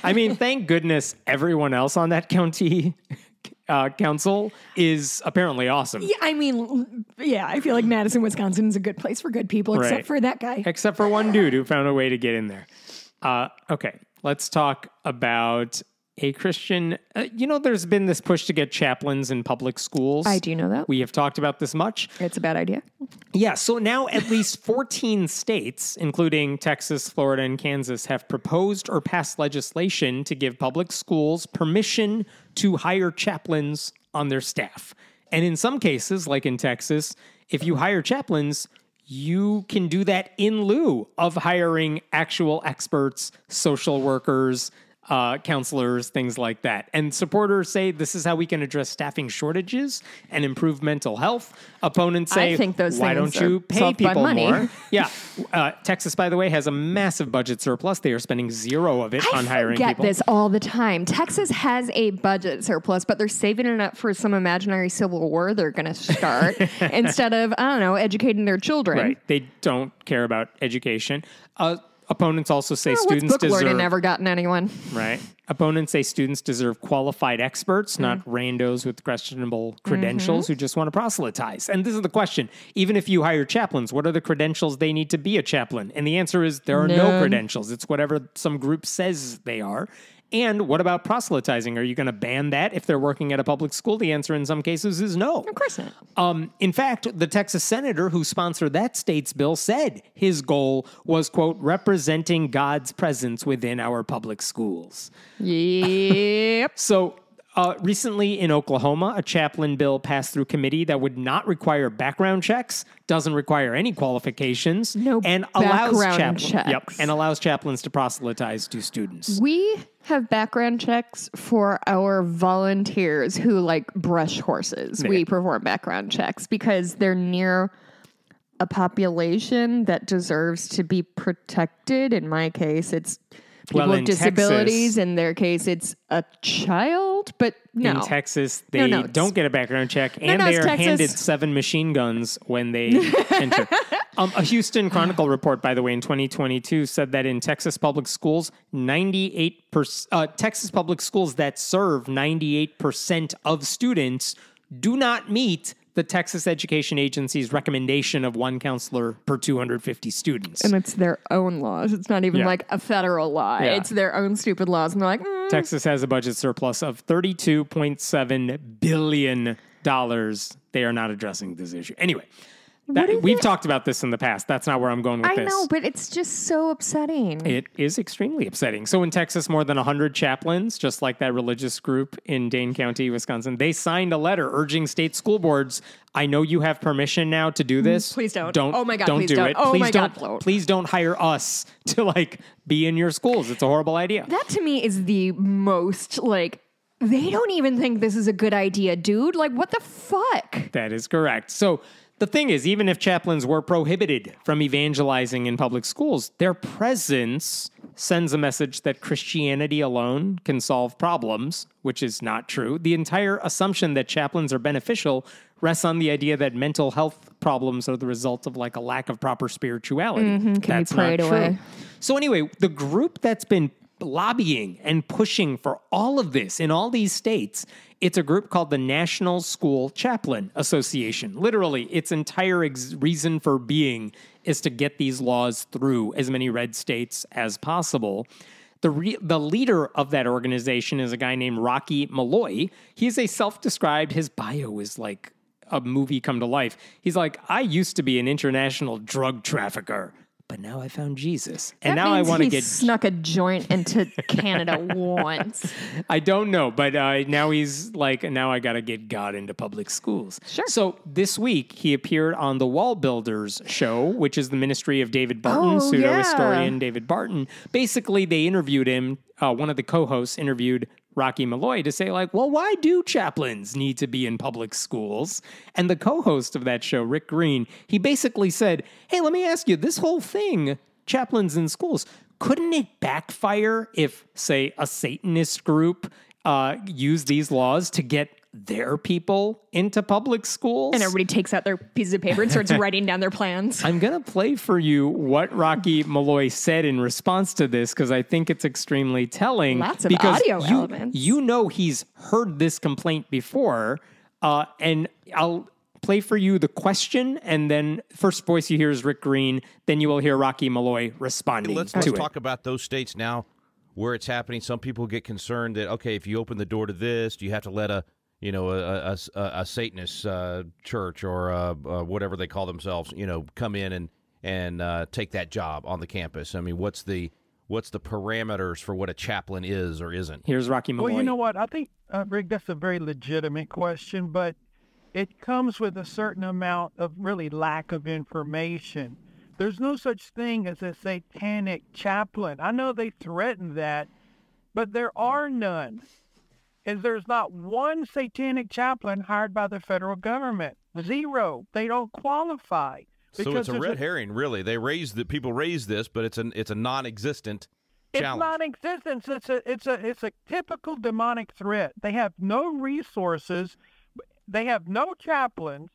I mean, thank goodness everyone else on that county council is apparently awesome. Yeah, I mean, yeah, I feel like Madison, Wisconsin is a good place for good people, except for that guy. Except for one dude who found a way to get in there. Okay, let's talk about a Christian. There's been this push to get chaplains in public schools. I do know that. We have talked about this much. It's a bad idea. Yeah. So now at least 14 states, including Texas, Florida, and Kansas, have proposed or passed legislation to give public schools permission to hire chaplains on their staff. And in some cases, like in Texas, if you hire chaplains, you can do that in lieu of hiring actual experts, social workers, counselors, things like that. And supporters say this is how we can address staffing shortages and improve mental health. Opponents say, why don't you pay people more? Yeah. Texas, by the way, has a massive budget surplus. They are spending zero of it on hiring people. I forget this all the time. Texas has a budget surplus, but they're saving it up for some imaginary civil war they're going to start instead of, I don't know, educating their children. Right. They don't care about education. Opponents also say students deserve... Book never gotten anyone. Right. Opponents say students deserve qualified experts, not randos with questionable credentials who just want to proselytize. And this is the question. Even if you hire chaplains, what are the credentials they need to be a chaplain? And the answer is there are no credentials. It's whatever some group says they are. And what about proselytizing? Are you going to ban that if they're working at a public school? The answer in some cases is no. Of course not. In fact, the Texas senator who sponsored that state's bill said his goal was, quote, representing God's presence within our public schools. Yep. So... recently in Oklahoma, a chaplain bill passed through committee that would not require background checks, doesn't require any qualifications, and allows chaplains, and allows chaplains to proselytize to students. We have background checks for our volunteers who like brush horses. Yeah. We perform background checks because they're near a population that deserves to be protected. In my case, it's people with disabilities. Texas, in their case, it's a child, but no. In Texas, they don't get a background check, and they are handed 7 machine guns when they enter. A Houston Chronicle report, by the way, in 2022 said that in Texas public schools, Texas public schools that serve 98% of students do not meet the Texas Education Agency's recommendation of 1 counselor per 250 students. And it's their own laws. It's not even like a federal law. Yeah. It's their own stupid laws. And they're like, Texas has a budget surplus of $32.7 billion. They are not addressing this issue. Anyway, we've talked about this in the past. That's not where I'm going with this. I know, but it's just so upsetting. It is extremely upsetting. So in Texas, more than 100 chaplains, just like that religious group in Dane County, Wisconsin, they signed a letter urging state school boards, I know you have permission now to do this. Please don't. Oh my God, don't do it. Oh my God, please don't hire us to like be in your schools. It's a horrible idea. That to me is the most like... They don't even think this is a good idea, dude. Like, what the fuck? That is correct. So the thing is, even if chaplains were prohibited from evangelizing in public schools, their presence sends a message that Christianity alone can solve problems, which is not true. The entire assumption that chaplains are beneficial rests on the idea that mental health problems are the result of like a lack of proper spirituality. That's not true. So anyway, the group that's been lobbying and pushing for all of this in all these states, it's a group called the National School Chaplain Association. Literally, its entire reason for being is to get these laws through as many red states as possible. The leader of that organization is a guy named Rocky Malloy. He's a self-described, his bio is like a movie come to life. He's like, I used to be an international drug trafficker, but now I found Jesus. And now I want to get... snuck a joint into Canada once. I don't know, but now he's like, now I got to get God into public schools. Sure. So this week, he appeared on the Wall Builders show, which is the ministry of David Barton, pseudo-historian David Barton. Basically, they interviewed him. One of the co-hosts interviewed Rocky Malloy to say like, well, why do chaplains need to be in public schools? And the co-host of that show, Rick Green, he basically said, hey, let me ask you, this whole thing, chaplains in schools, couldn't it backfire if, say, a Satanist group used these laws to get their people into public schools? And everybody takes out their pieces of paper and starts writing down their plans. I'm going to play for you what Rocky Malloy said in response to this, because I think it's extremely telling. Lots of audio elements. You know he's heard this complaint before, and I'll play for you the question, and then first voice you hear is Rick Green, then you will hear Rocky Malloy responding to it. Let's talk about those states now where it's happening. Some people get concerned that, okay, if you open the door to this, do you have to let a Satanist church or whatever they call themselves, come in and take that job on the campus? I mean, what's the parameters for what a chaplain is or isn't? Here's Rocky Malloy. Well, you know what? I think, Rick, that's a very legitimate question, but it comes with a certain amount of really lack of information. There's no such thing as a satanic chaplain. I know they threaten that, but there are none. And there's not one satanic chaplain hired by the federal government. Zero. They don't qualify. So it's a red herring, really. They raise the people raise this, but it's a non-existent challenge. It's non-existent. It's a typical demonic threat. They have no resources. They have no chaplains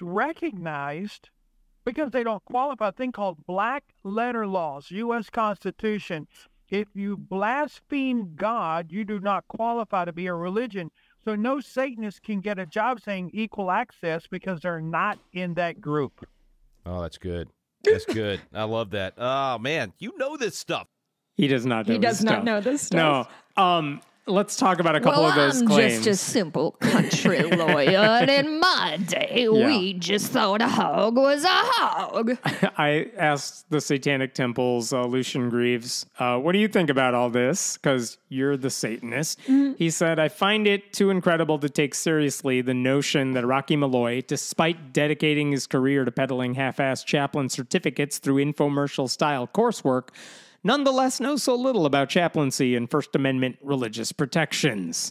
recognized because they don't qualify. A thing called black letter laws, U.S. Constitution. If you blaspheme God, you do not qualify to be a religion. So no Satanist can get a job saying equal access because they're not in that group. Oh, that's good. That's good. I love that. Oh, man, you know this stuff. He does not know this stuff. He does not know this stuff. No. Let's talk about a couple of those claims. I'm just a simple country lawyer, and in my day, we just thought a hog was a hog. I asked the Satanic Temple's Lucian Greaves, what do you think about all this? Because you're the Satanist. Mm. He said, I find it too incredible to take seriously the notion that Rocky Malloy, despite dedicating his career to peddling half-assed chaplain certificates through infomercial-style coursework, nonetheless know so little about chaplaincy and First Amendment religious protections.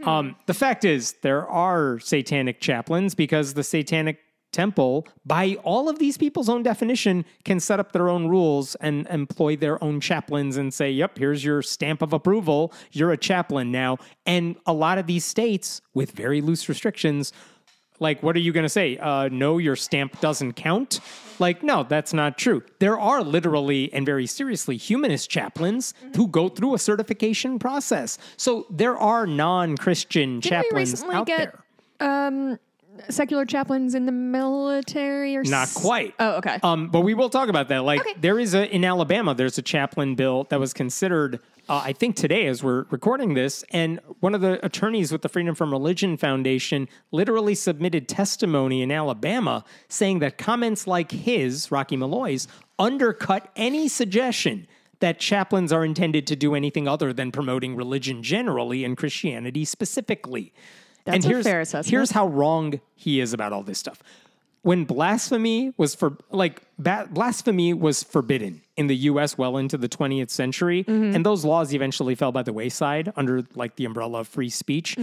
The fact is, there are satanic chaplains because the Satanic Temple, by all of these people's own definition, can set up their own rules and employ their own chaplains and say, yep, here's your stamp of approval. You're a chaplain now. And a lot of these states, with very loose restrictions, like, what are you going to say? No, your stamp doesn't count? Like, no, that's not true. There are literally and very seriously humanist chaplains who go through a certification process. So there are non-Christian chaplains out there. Secular chaplains in the military or not quite. Oh, okay. But we will talk about that. Like, there is in Alabama, there's a chaplain bill that was considered, I think today as we're recording this, and one of the attorneys with the Freedom From Religion Foundation literally submitted testimony in Alabama saying that comments like his, Rocky Malloy's, undercut any suggestion that chaplains are intended to do anything other than promoting religion generally and Christianity specifically. That's a fair assessment. Here's how wrong he is about all this stuff. When blasphemy was blasphemy was forbidden in the U.S. well into the 20th century, and those laws eventually fell by the wayside under the umbrella of free speech.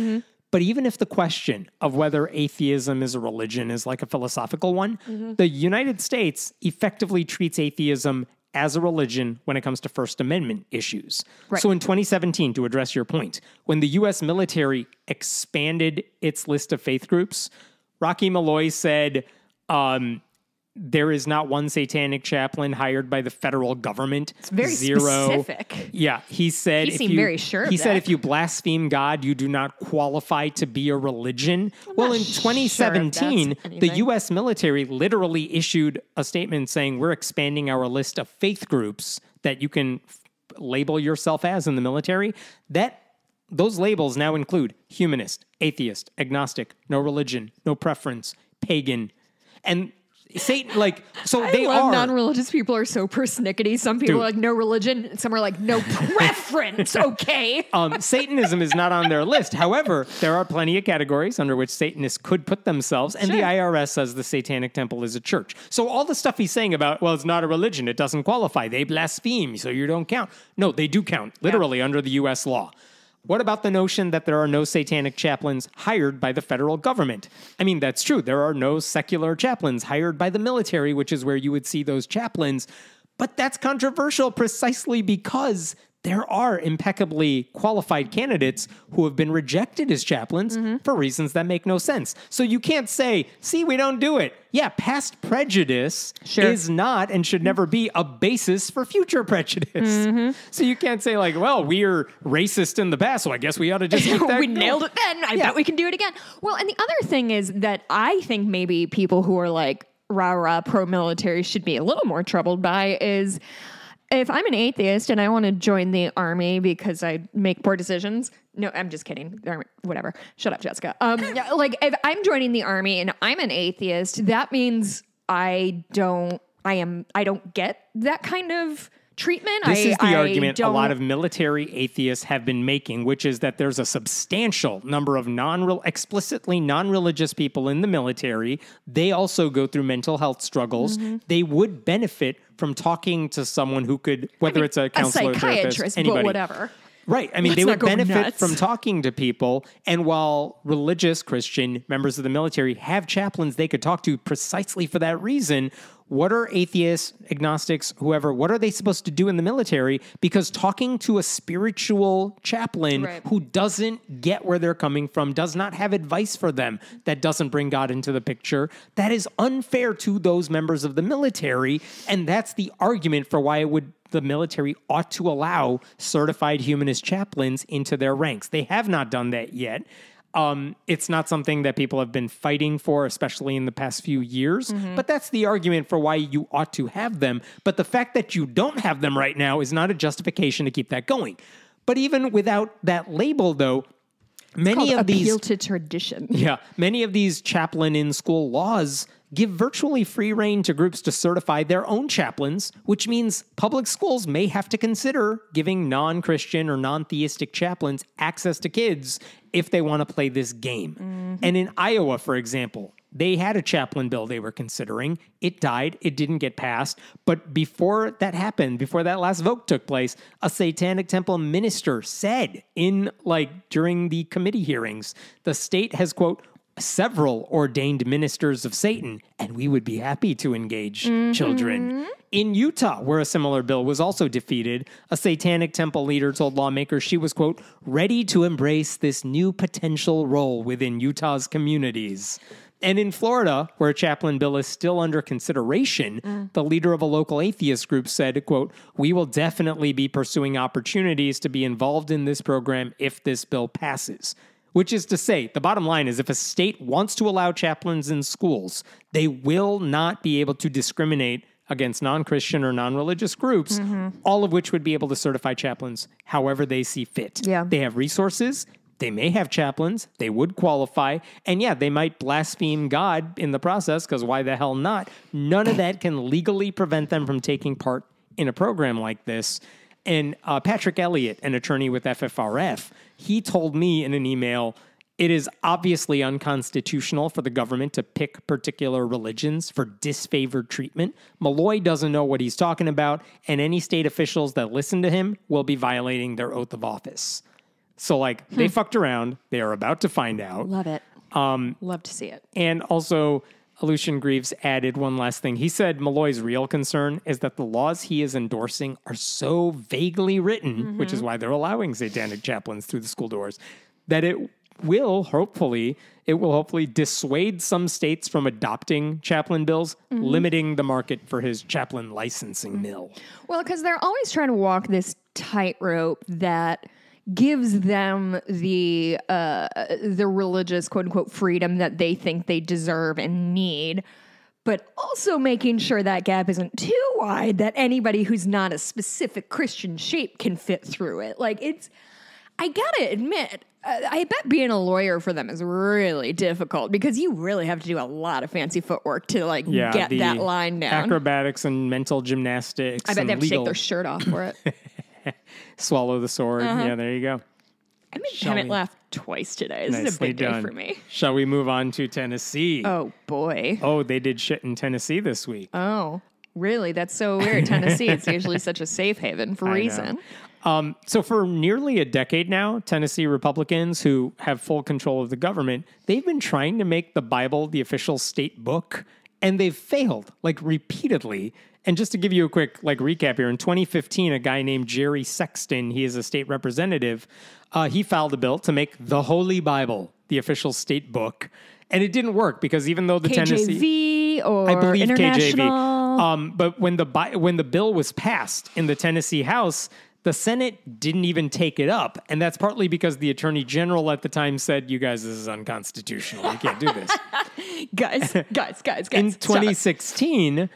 But even if the question of whether atheism is a religion is a philosophical one, the United States effectively treats atheism as a religion when it comes to First Amendment issues. Right. So in 2017, to address your point, when the U.S. military expanded its list of faith groups, Rocky Malloy said, there is not one satanic chaplain hired by the federal government. It's very specific. Yeah. He said, he seemed very sure. He said, if you blaspheme God, you do not qualify to be a religion. Well, in 2017, the U.S. military literally issued a statement saying we're expanding our list of faith groups that you can label yourself as in the military. Those labels now include humanist, atheist, agnostic, no religion, no preference, pagan, and Satan, so they are. Non-religious people are so persnickety. Some people are like, no religion. Some are like, no preference, okay? Satanism is not on their list. However, there are plenty of categories under which Satanists could put themselves, and the IRS says the Satanic Temple is a church. So all the stuff he's saying about, well, it's not a religion, it doesn't qualify, they blaspheme, so you don't count. No, they do count, literally, under the U.S. law. What about the notion that there are no satanic chaplains hired by the federal government? I mean, that's true. There are no secular chaplains hired by the military, which is where you would see those chaplains. But that's controversial precisely because there are impeccably qualified candidates who have been rejected as chaplains for reasons that make no sense. So you can't say, see, we don't do it. Yeah, past prejudice is not and should never be a basis for future prejudice. So you can't say well, we're racist in the past, so I guess we ought to just get that. We nailed it then. I bet we can do it again. Well, and the other thing is that I think maybe people who are rah-rah pro-military should be a little more troubled by is If I'm an atheist and I want to join the army because I make poor decisions, no, I'm just kidding. Whatever. Shut up, Jessica. Like if I'm joining the army and I'm an atheist, that means I don't get that kind of treatment. This is the argument a lot of military atheists have been making, which is that there's a substantial number of explicitly non-religious people in the military. They also go through mental health struggles. Mm-hmm. They would benefit from talking to someone who could, whether it's a counselor, psychiatrist, anybody, but whatever. Right. I mean, they would benefit from talking to people. And while religious Christian members of the military have chaplains they could talk to precisely for that reason, what are atheists, agnostics, whoever, what are they supposed to do in the military? Because talking to a spiritual chaplain who doesn't get where they're coming from, does not have advice for them, that doesn't bring God into the picture, that is unfair to those members of the military. And that's the argument for why it would the military ought to allow certified humanist chaplains into their ranks. They have not done that yet. It's not something that people have been fighting for, especially in the past few years. Mm-hmm. But that's the argument for why you ought to have them. But the fact that you don't have them right now is not a justification to keep that going. But even without that label, though, many of these appeal to tradition. Yeah, many of these chaplain in school laws give virtually free rein to groups to certify their own chaplains, which means public schools may have to consider giving non-Christian or non-theistic chaplains access to kids if they want to play this game. Mm-hmm. And in Iowa, for example, they had a chaplain bill they were considering. It died. It didn't get passed. But before that happened, before that last vote took place, a Satanic Temple minister said in, like, during the committee hearings, the state has, quote, several ordained ministers of Satan, and we would be happy to engage children. In Utah, where a similar bill was also defeated, a Satanic Temple leader told lawmakers she was, quote, ready to embrace this new potential role within Utah's communities. And in Florida, where a chaplain bill is still under consideration, the leader of a local atheist group said, quote, we will definitely be pursuing opportunities to be involved in this program if this bill passes. Which is to say, the bottom line is if a state wants to allow chaplains in schools, they will not be able to discriminate against non-Christian or non-religious groups, all of which would be able to certify chaplains however they see fit. Yeah. They have resources. They may have chaplains. They would qualify. And yeah, they might blaspheme God in the process because why the hell not? None of that can legally prevent them from taking part in a program like this. And Patrick Elliott, an attorney with FFRF, he told me in an email, it is obviously unconstitutional for the government to pick particular religions for disfavored treatment. Malloy doesn't know what he's talking about, and any state officials that listen to him will be violating their oath of office. So, like, they fucked around. They are about to find out. Love it. Love to see it. And also, Lucian Greaves added one last thing. He said Malloy's real concern is that the laws he is endorsing are so vaguely written, which is why they're allowing satanic chaplains through the school doors, that it will hopefully dissuade some states from adopting chaplain bills, limiting the market for his chaplain licensing mill. Well, because they're always trying to walk this tightrope that gives them the religious, quote unquote, freedom that they think they deserve and need, but also making sure that gap isn't too wide that anybody who's not a specific Christian shape can fit through it. Like, it's, I gotta admit, I bet being a lawyer for them is really difficult because you really have to do a lot of fancy footwork to, like, get that line down. Acrobatics and mental gymnastics. I bet they have to take their shirt off for it. Swallow the sword. Yeah, there you go. I mean, Hemant laughed twice today. This is a big day for me. Shall we move on to Tennessee? Oh, boy. Oh, they did shit in Tennessee this week. Oh, really? That's so weird. Tennessee, it's usually such a safe haven for reason. So for nearly a decade now, Tennessee Republicans who have full control of the government, they've been trying to make the Bible the official state book, and they've failed, like, repeatedly. And just to give you a quick, like, recap here, in 2015, a guy named Jerry Sexton, he is a state representative, he filed a bill to make the Holy Bible the official state book. And it didn't work because even though the KJV Tennessee... or I believe international. KJV. But when the bill was passed in the Tennessee House, the Senate didn't even take it up. And that's partly because the Attorney General at the time said, you guys, this is unconstitutional. You can't do this. guys. In 2016...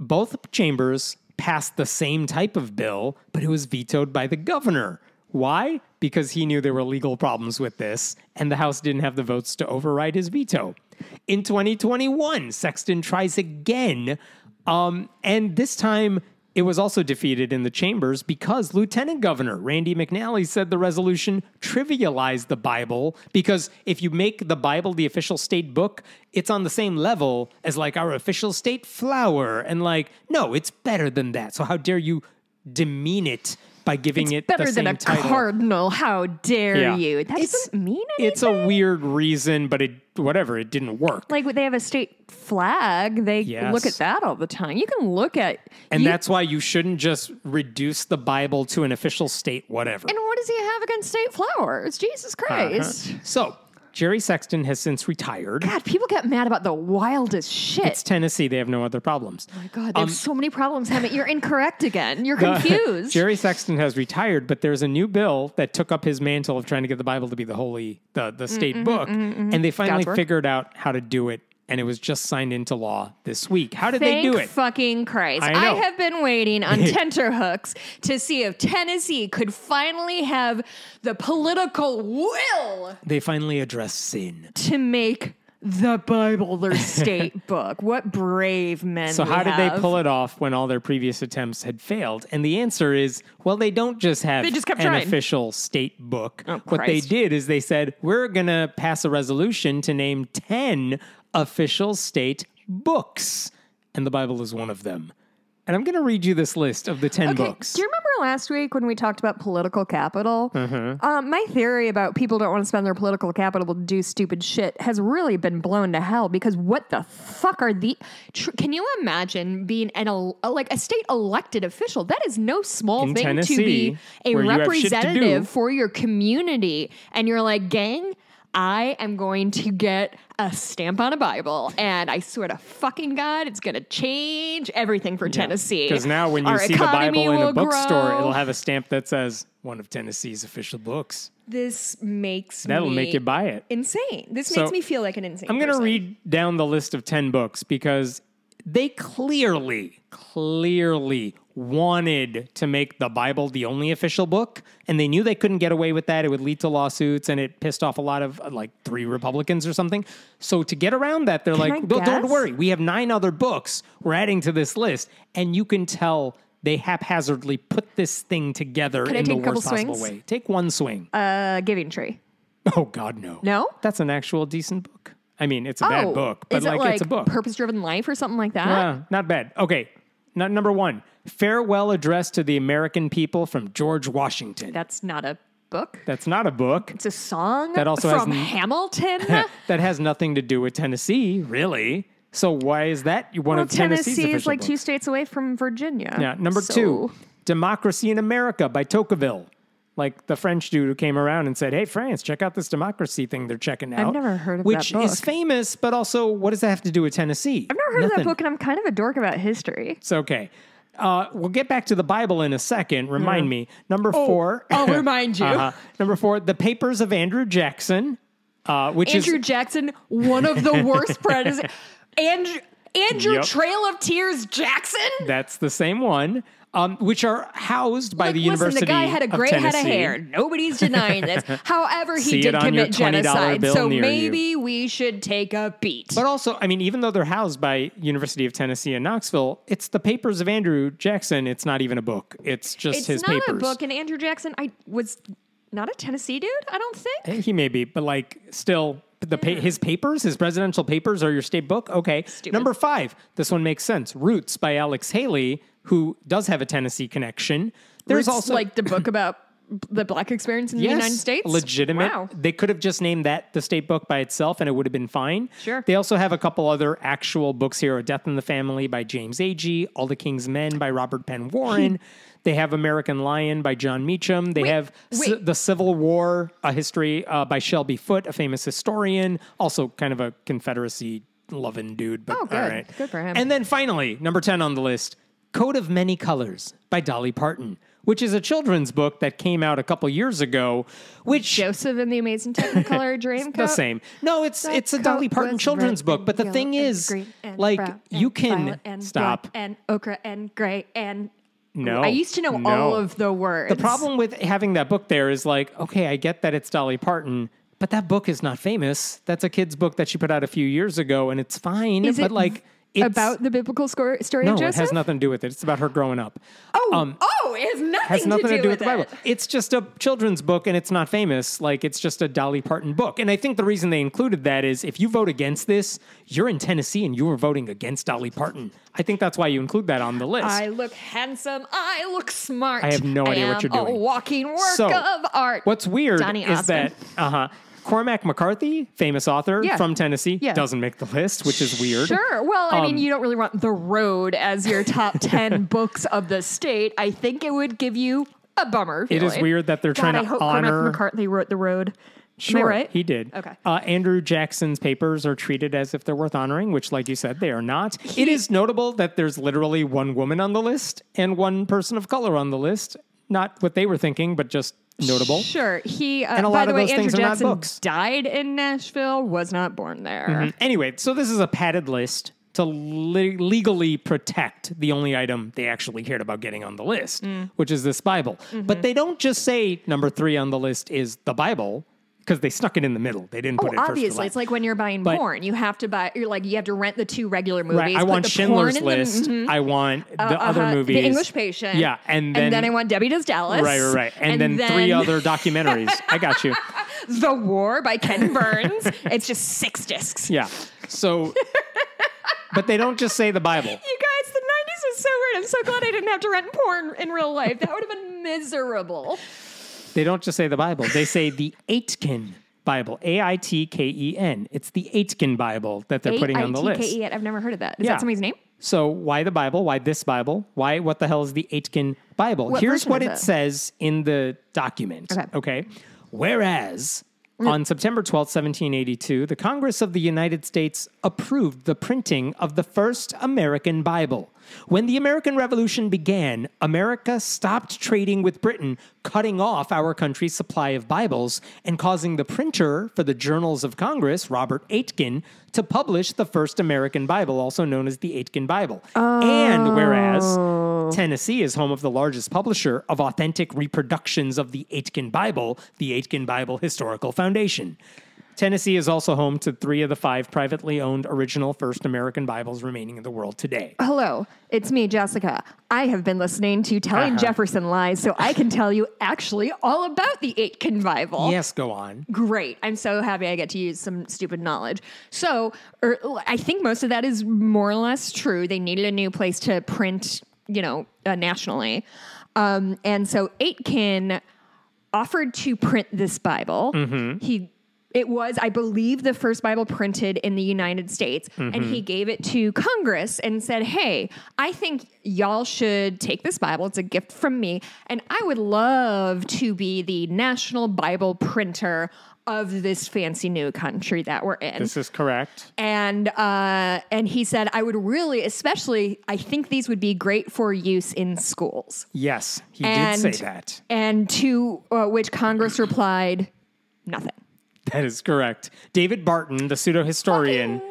both chambers passed the same type of bill, but it was vetoed by the governor. Why? Because he knew there were legal problems with this, and the House didn't have the votes to override his veto. In 2021, Sexton tries again, and this time it was also defeated in the chambers because Lieutenant Governor Randy McNally said the resolution trivialized the Bible because if you make the Bible the official state book, it's on the same level as like our official state flower. And like, no, it's better than that. So how dare you demean it by giving it the same title. It's better than a cardinal. How dare you? That doesn't mean anything. It's a weird reason, but it didn't work. Like they have a state flag. They look at that all the time. You can look at... And that's why you shouldn't just reduce the Bible to an official state whatever. And what does he have against state flowers? Jesus Christ. So... Jerry Sexton has since retired. God, people get mad about the wildest shit. It's Tennessee. They have no other problems. Oh, my God. They have so many problems, Hemant. You're incorrect again. You're confused. Jerry Sexton has retired, but there's a new bill that took up his mantle of trying to get the Bible to be the holy, the state book. And they finally figured out how to do it. And it was just signed into law this week. How did they do it? Thank fucking Christ. I have been waiting on tenterhooks to see if Tennessee could finally have the political will. They finally address sin. To make the Bible their state book. What brave men. So how did they pull it off when all their previous attempts had failed? And the answer is, well, they don't just have an official state book. Oh, what they did is they said, we're going to pass a resolution to name 10 official state books, and the Bible is one of them. And I'm going to read you this list of the 10 books. Do you remember last week when we talked about political capital? My theory about people don't want to spend their political capital to do stupid shit has really been blown to hell because what the fuck are the... Can you imagine being a state elected official? That is no small thing to be a representative for your community. And you're like, gang... I am going to get a stamp on a Bible, and I swear to fucking God, it's going to change everything for Tennessee. Because now when you see the Bible in a bookstore, it'll have a stamp that says, one of Tennessee's official books. This makes me... That'll make you buy it. Insane. This makes me feel like an insane person. I'm going to read down the list of 10 books, because they clearly wanted to make the Bible the only official book, and they knew they couldn't get away with that. It would lead to lawsuits, and it pissed off a lot of, like, 3 Republicans or something. So to get around that, they're like, don't worry. We have 9 other books we're adding to this list, and you can tell they haphazardly put this thing together in the worst possible way. Take one swing. Giving Tree. Oh, God, no. No? That's an actual decent book. I mean, it's a bad book, but like it's a book. Purpose-Driven Life or something like that? Yeah, not bad. Okay, number 1. Farewell Address to the American People from George Washington. That's not a book. That's not a book. It's a song that also from Hamilton. That has nothing to do with Tennessee, really. So why is that one of Tennessee's official books? Tennessee is like 2 states away from Virginia. Yeah, number 2, Democracy in America by Tocqueville. Like the French dude who came around and said, hey, France, check out this democracy thing they're checking out. I've never heard of that book. Which is famous, but also, what does that have to do with Tennessee? I've never heard of that book, and I'm kind of a dork about history. It's okay. We'll get back to the Bible in a second. Remind me. Number 4. I'll remind you. Number 4, The Papers of Andrew Jackson. Andrew Jackson, one of the worst presidents. Andrew Trail of Tears Jackson? That's the same one. Which are housed by the University of Tennessee. Listen, the guy had a great head of hair. Nobody's denying this. However, he did commit genocide, so maybe we should take a beat. But also, I mean, even though they're housed by University of Tennessee in Knoxville, it's the papers of Andrew Jackson. It's not even a book. It's just his papers. It's not a book, and Andrew Jackson was not a Tennessee dude, I don't think. He may be, but like still... his papers, his presidential papers are your state book? Okay. Stupid. Number 5. This one makes sense. Roots by Alex Haley, who does have a Tennessee connection. There's also like the book about the black experience in the United States. Legitimate. Wow. They could have just named that the state book by itself and it would have been fine. Sure. They also have a couple other actual books here. A Death in the Family by James Agee, All the King's Men by Robert Penn Warren. They have American Lion by John Meacham. They have The Civil War, a history by Shelby Foote, a famous historian, also kind of a Confederacy-loving dude. But, good. All right. Good for him. And then finally, number 10 on the list, Coat of Many Colors by Dolly Parton, which is a children's book that came out a couple years ago. Which Joseph and the Amazing Technicolor Dreamcoat. The same. No, it's a Dolly Parton children's book. But the thing is, like, you can stop and ochre and gray and. No, I used to know all of the words. The problem with having that book there is like, okay, I get that it's Dolly Parton, but that book is not famous. That's a kid's book that she put out a few years ago, and it's fine. Is but it like, it's about the biblical story of Joseph? No, it has nothing to do with it. It's about her growing up. Oh, it has nothing to do with the Bible. It's just a children's book, and it's not famous. Like, it's just a Dolly Parton book. And I think the reason they included that is if you vote against this, you're in Tennessee, and you were voting against Dolly Parton. I think that's why you include that on the list. I look handsome. I look smart. I have no idea what you're doing. A walking work of art. What's weird is that Cormac McCarthy, famous author from Tennessee, doesn't make the list, which is weird. Sure. Well, I mean, you don't really want The Road as your top 10 books of the state. I think it would give you a bummer feeling. It is weird that they're trying to honor. Cormac McCarthy wrote The Road. Sure, right? He did. Okay. Andrew Jackson's papers are treated as if they're worth honoring, which, like you said, they are not. It is notable that there's literally one woman on the list and one person of color on the list. Not what they were thinking, but just notable. Sure. He, and a lot by the way, of those Andrew Jackson died in Nashville, was not born there. Mm-hmm. Anyway, so this is a padded list to legally protect the only item they actually cared about getting on the list, which is this Bible. Mm-hmm. But they don't just say number 3 on the list is the Bible, because they snuck it in the middle. They didn't put it first. Obviously, it's like when you're buying porn, you have to buy. You're like, you have to rent the 2 regular movies. Right. I want Schindler's List. I want the other movies. The English Patient. Yeah, and then I want Debbie Does Dallas. Right. And then 3 other documentaries. I got you. The War by Ken Burns. It's just 6 discs. Yeah. So, but they don't just say the Bible. You guys, the 90s was so weird. I'm so glad I didn't have to rent porn in real life. That would have been miserable. They don't just say the Bible. They say the Aitken Bible, A-I-T-K-E-N. It's the Aitken Bible that they're putting on the list. A-I-T-K-E-N. I've never heard of that. Is that somebody's name? So why the Bible? Why this Bible? Why? What the hell is the Aitken Bible? Here's what it says in the document. Okay. Whereas on September 12th, 1782, the Congress of the United States approved the printing of the first American Bible. When the American Revolution began, America stopped trading with Britain, cutting off our country's supply of Bibles and causing the printer for the Journals of Congress, Robert Aitken, to publish the first American Bible, also known as the Aitken Bible. Oh. And whereas Tennessee is home of the largest publisher of authentic reproductions of the Aitken Bible Historical Foundation. Tennessee is also home to 3 of the 5 privately owned original first American Bibles remaining in the world today. Hello, it's me, Jessica. I have been listening to Telling Jefferson Lies, so I can tell you actually all about the Aitken Bible. Yes, go on. Great. I'm so happy I get to use some stupid knowledge. So I think most of that is more or less true. They needed a new place to print, nationally. And so Aitken offered to print this Bible. Mm-hmm. It was, I believe, the first Bible printed in the United States. Mm-hmm. And he gave it to Congress and said, hey, I think y'all should take this Bible. It's a gift from me. And I would love to be the national Bible printer of this fancy new country that we're in. This is correct. And he said, I would really, especially, I think these would be great for use in schools. Yes, he did say that. And to which Congress replied, nothing. That is correct. David Barton, the pseudo-historian,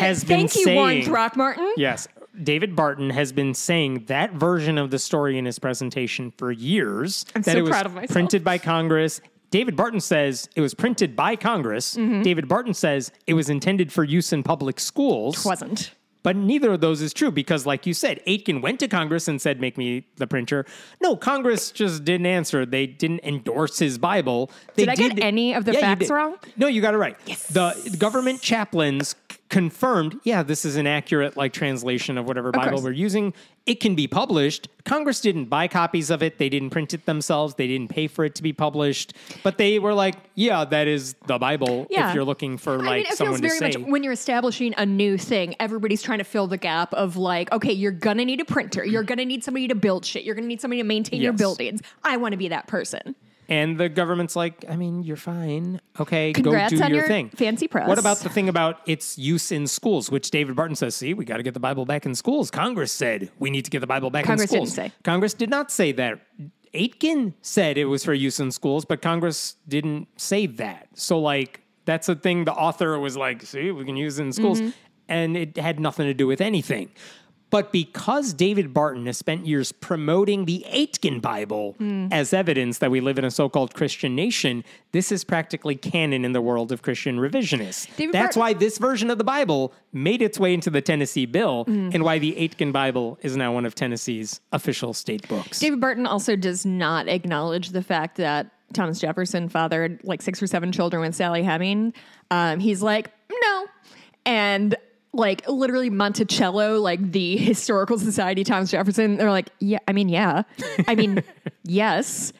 has been saying... Thank you, Warren Throckmorton. Yes. David Barton has been saying that version of the story in his presentation for years. I'm so proud of myself. That it was printed by Congress. David Barton says it was printed by Congress. Mm-hmm. David Barton says it was intended for use in public schools. It wasn't. But neither of those is true because, like you said, Aitken went to Congress and said, make me the printer. No, Congress just didn't answer. They didn't endorse his Bible. Did I get any of the facts wrong? No, you got it right. Yes. The government chaplains confirmed, this is an accurate translation of whatever Bible we're using. It can be published. Congress didn't buy copies of it. They didn't print it themselves. They didn't pay for it to be published. But they were like, that is the Bible if you're looking for someone to say. It feels very much when you're establishing a new thing, everybody's trying to fill the gap of you're going to need a printer. You're going to need somebody to build shit. You're going to need somebody to maintain your buildings. I want to be that person. And the government's like, you're fine. Okay, congrats, go do your thing. Fancy press. What about the thing about its use in schools, which David Barton says, see, we got to get the Bible back in schools. Congress said we need to get the Bible back in schools. Congress did not say that. Aitken said it was for use in schools, but Congress didn't say that. So, like, that's a thing the author was like, see, we can use it in schools. Mm-hmm. And it had nothing to do with anything. But because David Barton has spent years promoting the Aitken Bible as evidence that we live in a so-called Christian nation, this is practically canon in the world of Christian revisionists. That's why this version of the Bible made its way into the Tennessee bill and why the Aitken Bible is now one of Tennessee's official state books. David Barton also does not acknowledge the fact that Thomas Jefferson fathered like 6 or 7 children with Sally Heming. He's like, no. And like literally Monticello, like the historical society, Thomas Jefferson, they're like, yes.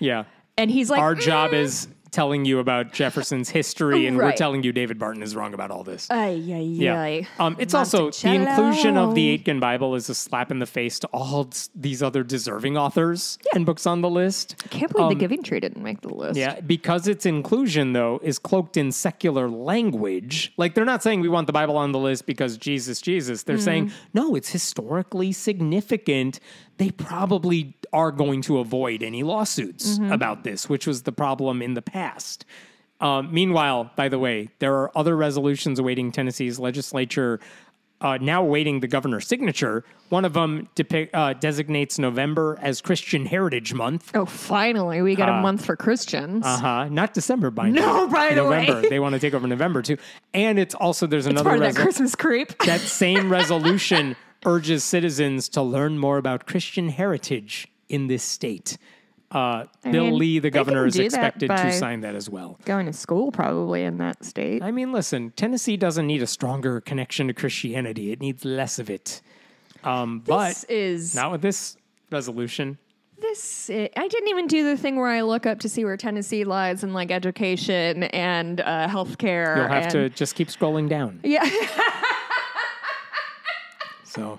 Yeah. And he's like, our job is telling you about Jefferson's history and we're telling you David Barton is wrong about all this. It's Monticello. Also the inclusion of the Aitken Bible is a slap in the face to all these other deserving authors and books on the list. I can't believe the Giving Tree didn't make the list. Yeah, because its inclusion though is cloaked in secular language. Like they're not saying we want the Bible on the list because Jesus. They're saying, no, it's historically significant. They probably are going to avoid any lawsuits about this, which was the problem in the past. Meanwhile, by the way, there are other resolutions awaiting Tennessee's legislature, now awaiting the governor's signature. One of them designates November as Christian Heritage Month. Oh, finally, we got a month for Christians. Not December, by the way. They want to take over November, too. And it's also, there's another resolution. It's part of that Christmas creep. That same resolution urges citizens to learn more about Christian heritage in this state. Bill Lee, the governor, is expected to sign that as well. Going to school probably in that state. I mean, listen, Tennessee doesn't need a stronger connection to Christianity. It needs less of it. But not with this resolution. I didn't even do the thing where I look up to see where Tennessee lies in like education and healthcare. You'll have to just keep scrolling down. Yeah. So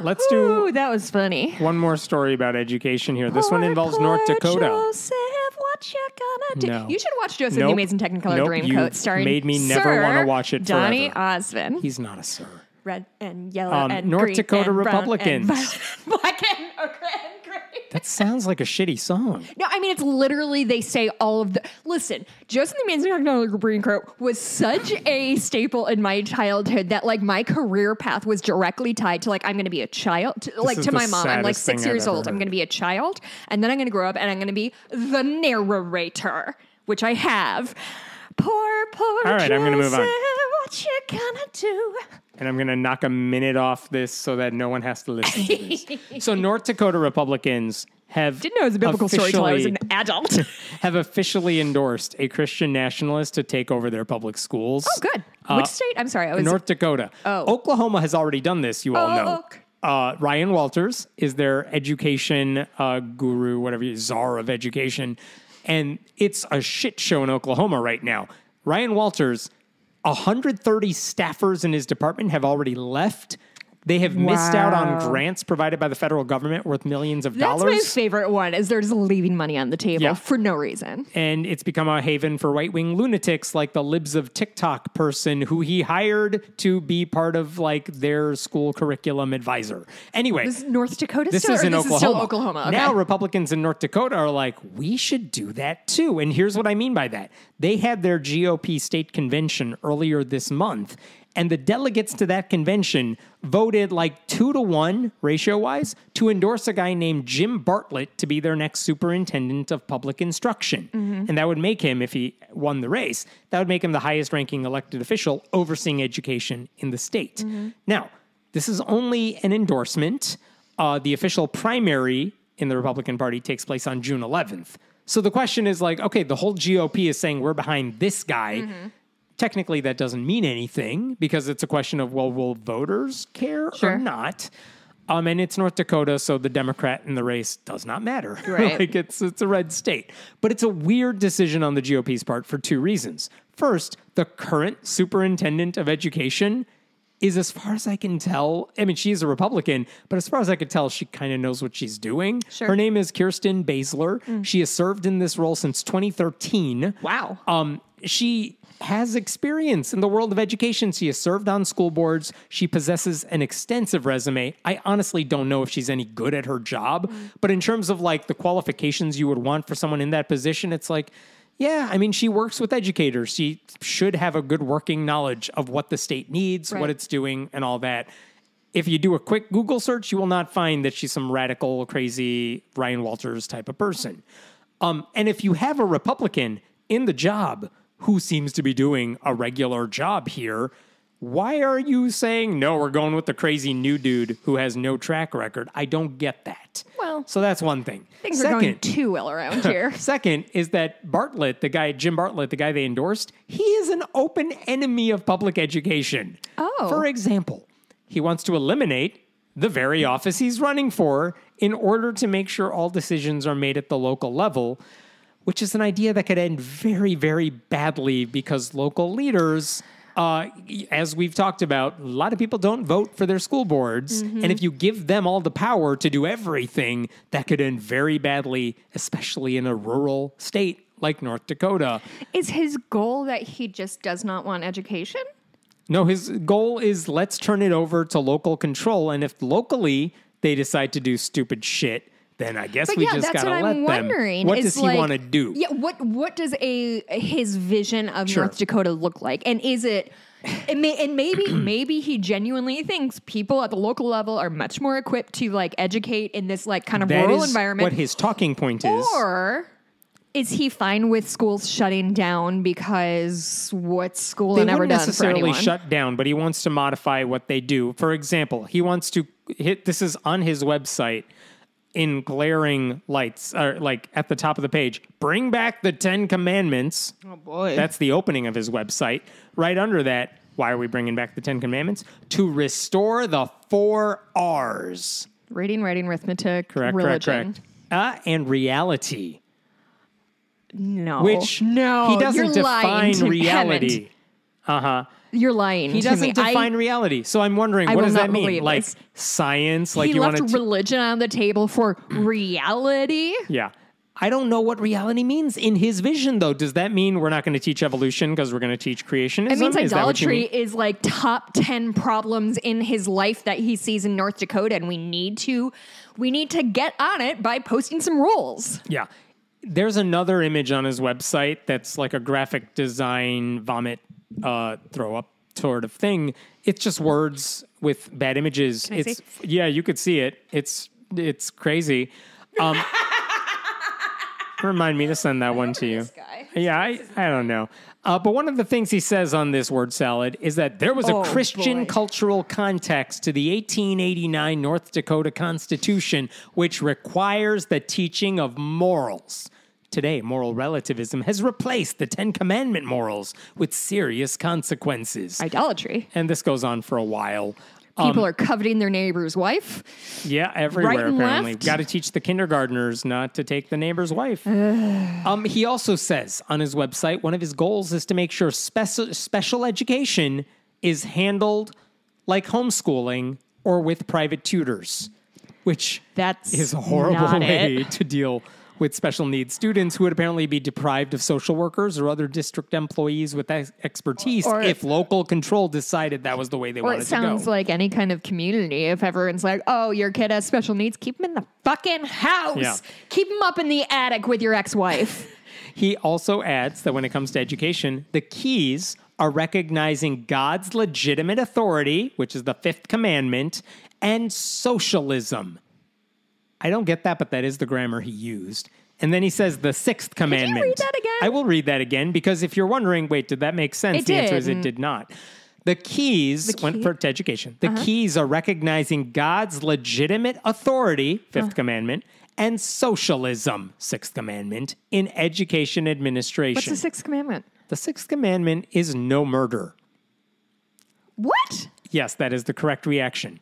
let's do that was funny. One more story about education here. This one involves North Dakota. Joseph, what you gonna do? No. You should watch Joseph the Amazing Technicolor Dreamcoat starring made me never want to watch it Donny Osmond. He's not a sir. Red and yellow and North green Dakota and Republicans. Brown and black and okay and gray. That sounds like a shitty song. No, I mean, it's literally, they say all of the... Listen, Joseph the Amazing Technicolor Dreamcoat was such a staple in my childhood that, like, my career path was directly tied to, like, I'm going to be a child. To my mom, I'm, like, 6 years old. I'm going to be a child, and then I'm going to grow up, and I'm going to be the narrator, which I have. Poor all right, Joseph, I'm going to move on. What you gonna do? And I'm going to knock a minute off this so that no one has to listen to this. So North Dakota Republicans have... Didn't know it was a biblical story until I was an adult. have officially endorsed a Christian nationalist to take over their public schools. Oh, good. Which state? I'm sorry. North Dakota. Oh. Oklahoma has already done this, you all know. Ryan Walters is their education guru, whatever, czar of education. And it's a shit show in Oklahoma right now. Ryan Walters... 130 staffers in his department have already left. They have missed out on grants provided by the federal government worth millions of dollars. That's my favorite one, is they're just leaving money on the table for no reason. And it's become a haven for right-wing lunatics like the Libs of TikTok person who he hired to be part of like their school curriculum advisor. Anyway. This is North Dakota still? This is in Oklahoma. Is still Oklahoma. Okay. Now Republicans in North Dakota are like, we should do that too. And here's what I mean by that. They had their GOP state convention earlier this month, and the delegates to that convention voted like 2-to-1 ratio-wise to endorse a guy named Jim Bartlett to be their next superintendent of public instruction. And that would make him, if he won the race, that would make him the highest-ranking elected official overseeing education in the state. Now, this is only an endorsement. The official primary in the Republican Party takes place on June 11th. So the question is like, okay, the whole GOP is saying we're behind this guy. Technically, that doesn't mean anything because it's a question of, well, will voters care or not? And it's North Dakota, so the Democrat in the race does not matter. Right. like it's a red state. But it's a weird decision on the GOP's part for two reasons. First, the current superintendent of education is, as far as I can tell, I mean, she's a Republican, but as far as I could tell, she kind of knows what she's doing. Her name is Kirsten Basler. She has served in this role since 2013. Wow. she has experience in the world of education. She has served on school boards. She possesses an extensive resume. I honestly don't know if she's any good at her job, but in terms of like the qualifications you would want for someone in that position, it's like, yeah, I mean, she works with educators. She should have a good working knowledge of what the state needs, right, what it's doing, and all that. If you do a quick Google search, you will not find that she's some radical, crazy Ryan Walters type of person. And if you have a Republican in the job who seems to be doing a regular job here, why are you saying, no, we're going with the crazy new dude who has no track record? I don't get that. Well, so that's one thing. Things are going too well around here. Second is that Bartlett, the guy, Jim Bartlett, the guy they endorsed, he is an open enemy of public education. Oh. For example, he wants to eliminate the very office he's running for in order to make sure all decisions are made at the local level, which is an idea that could end very, very badly because local leaders, as we've talked about, a lot of people don't vote for their school boards. Mm-hmm. And if you give them all the power to do everything, that could end very badly, especially in a rural state like North Dakota. Is his goal that he just does not want education? No, his goal is let's turn it over to local control. And if locally they decide to do stupid shit, then I guess we just gotta let them. What does he want to do? Yeah, what does his vision of North Dakota look like? And is it? And maybe he genuinely thinks people at the local level are much more equipped to like educate in this like kind of rural environment. What his talking point is, or is he fine with schools shutting down because what's school ever done for anyone? They wouldn't necessarily shut down, but he wants to modify what they do. For example, he wants to hit. This is on his website. In glaring lights, or like at the top of the page, bring back the 10 commandments. Oh boy. That's the opening of his website. Right under that, why are we bringing back the 10 commandments? To restore the 4 R's. Reading, writing, arithmetic, religion, and reality. No. Which, no, he doesn't define reality. Uh-huh. You're lying. He doesn't define reality. So I'm wondering, what does that mean? Like science? Like you want to left religion on the table for reality? Yeah. I don't know what reality means in his vision, though. Does that mean we're not going to teach evolution because we're going to teach creationism? It means idolatry is like top 10 problems in his life that he sees in North Dakota, and we need to get on it by posting some rules. Yeah. There's another image on his website that's like a graphic design vomit throw up sort of thing. It's just words with bad images. Can I see? Yeah, you could see it. It's crazy. Remind me to send that one to you. Yeah, I don't know. But one of the things he says on this word salad is that there was a Christian cultural context to the 1889 North Dakota Constitution, which requires the teaching of morals. Today, moral relativism has replaced the 10 commandment morals with serious consequences. Idolatry. And this goes on for a while. People are coveting their neighbor's wife. Yeah, everywhere, right and apparently. Left. Got to teach the kindergartners not to take the neighbor's wife. He also says on his website, one of his goals is to make sure special education is handled like homeschooling or with private tutors, which is a horrible way to deal with special needs students who would apparently be deprived of social workers or other district employees with expertise if local control decided that was the way they wanted to go. Or it sounds like any kind of community. If everyone's like, oh, your kid has special needs, keep him in the fucking house. Yeah. Keep him up in the attic with your ex-wife. He also adds that when it comes to education, the keys are recognizing God's legitimate authority, which is the 5th commandment, and socialism. I don't get that, but that is the grammar he used. And then he says the 6th commandment. Can you read that again? I will read that again because if you're wondering, wait, did that make sense? The answer is it did not. The keys went for education. The keys are recognizing God's legitimate authority, 5th commandment, and socialism, 6th commandment, in education administration. What's the 6th commandment? The 6th commandment is no murder. What? Yes, that is the correct reaction.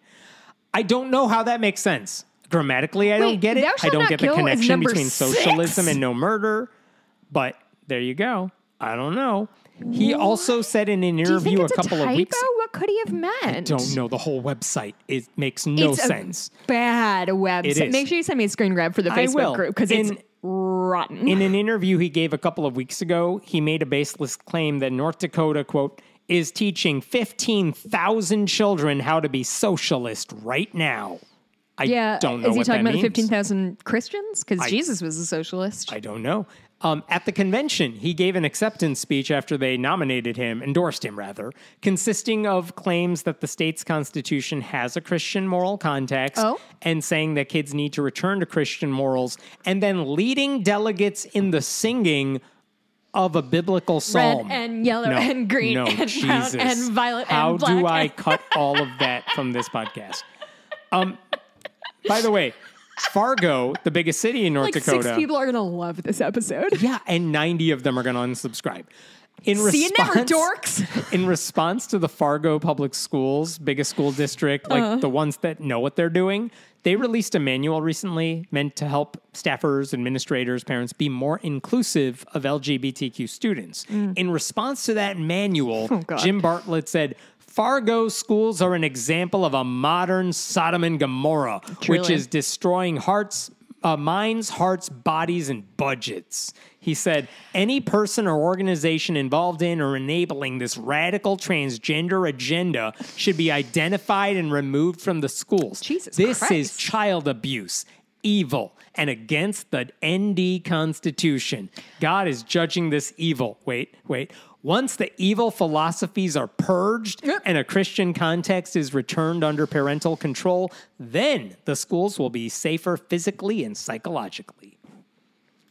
I don't know how that makes sense. Grammatically, I don't get it. I don't get the connection between socialism and no murder. But there you go. I don't know. He also said in an interview a couple of weeks. What could he have meant? I don't know. The whole website makes no sense. Bad website. Make sure you send me a screen grab for the Facebook group because it's rotten. In an interview he gave a couple of weeks ago, he made a baseless claim that North Dakota, quote, is teaching 15,000 children how to be socialist right now. I don't know what that means. Is he talking about 15,000 Christians? Because Jesus was a socialist. I don't know. At the convention, he gave an acceptance speech after they endorsed him, consisting of claims that the state's constitution has a Christian moral context and saying that kids need to return to Christian morals, and then leading delegates in the singing of a biblical psalm. Red and yellow and green and brown and violet and black. How do I cut all of that from this podcast? By the way, Fargo, the biggest city in North Dakota. 6 people are going to love this episode. Yeah, and 90 of them are going to unsubscribe. See you never, dorks. In response to the Fargo Public Schools, biggest school district, like the ones that know what they're doing, they released a manual recently meant to help staffers, administrators, parents be more inclusive of LGBTQ students. In response to that manual, Jim Bartlett said, Fargo schools are an example of a modern Sodom and Gomorrah, which is destroying minds, hearts, bodies, and budgets. He said, any person or organization involved in or enabling this radical transgender agenda should be identified and removed from the schools. Jesus Christ. This is child abuse, evil, and against the ND Constitution. God is judging this evil. Wait. Once the evil philosophies are purged and a Christian context is returned under parental control, then the schools will be safer physically and psychologically.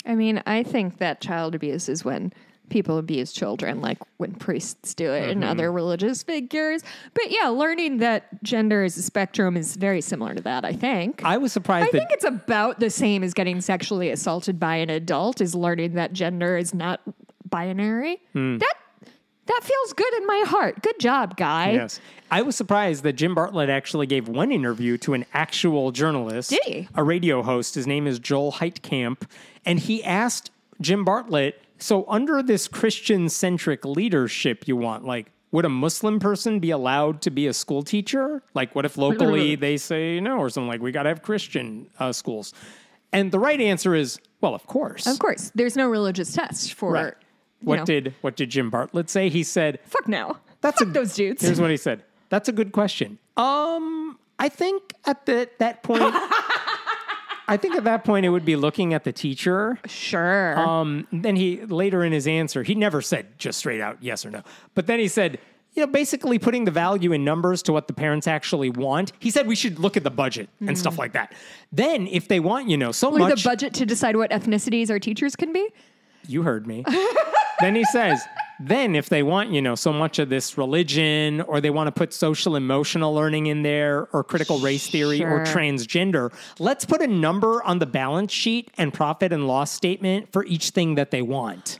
I mean, I think that child abuse is when people abuse children, like when priests do it and other religious figures. But yeah, learning that gender is a spectrum is very similar to that, I think. I was surprised. I think it's about the same as getting sexually assaulted by an adult, is learning that gender is not binary. That feels good in my heart. Good job, guy. Yes. I was surprised that Jim Bartlett actually gave one interview to an actual journalist. Did he? A radio host. His name is Joel Heitkamp. And he asked Jim Bartlett, so under this Christian-centric leadership you want, like, would a Muslim person be allowed to be a school teacher? Like, what if locally they say no or something? Like, we got to have Christian schools. And the right answer is, well, of course. Of course. There's no religious test for... Right. What did Jim Bartlett say? He said, "Fuck no. Fuck those dudes." Here's what he said. That's a good question. I think at that point, it would be looking at the teacher. Sure. Then he later in his answer, he never said just straight out yes or no. But then he said, you know, basically putting the value in numbers to what the parents actually want. He said we should look at the budget and stuff like that. Then if they want, you know, the budget to decide what ethnicities our teachers can be. You heard me. Then he says, then if they want, you know, so much of this religion, or they want to put social emotional learning in there, or critical race theory, or transgender, let's put a number on the balance sheet and profit and loss statement for each thing that they want.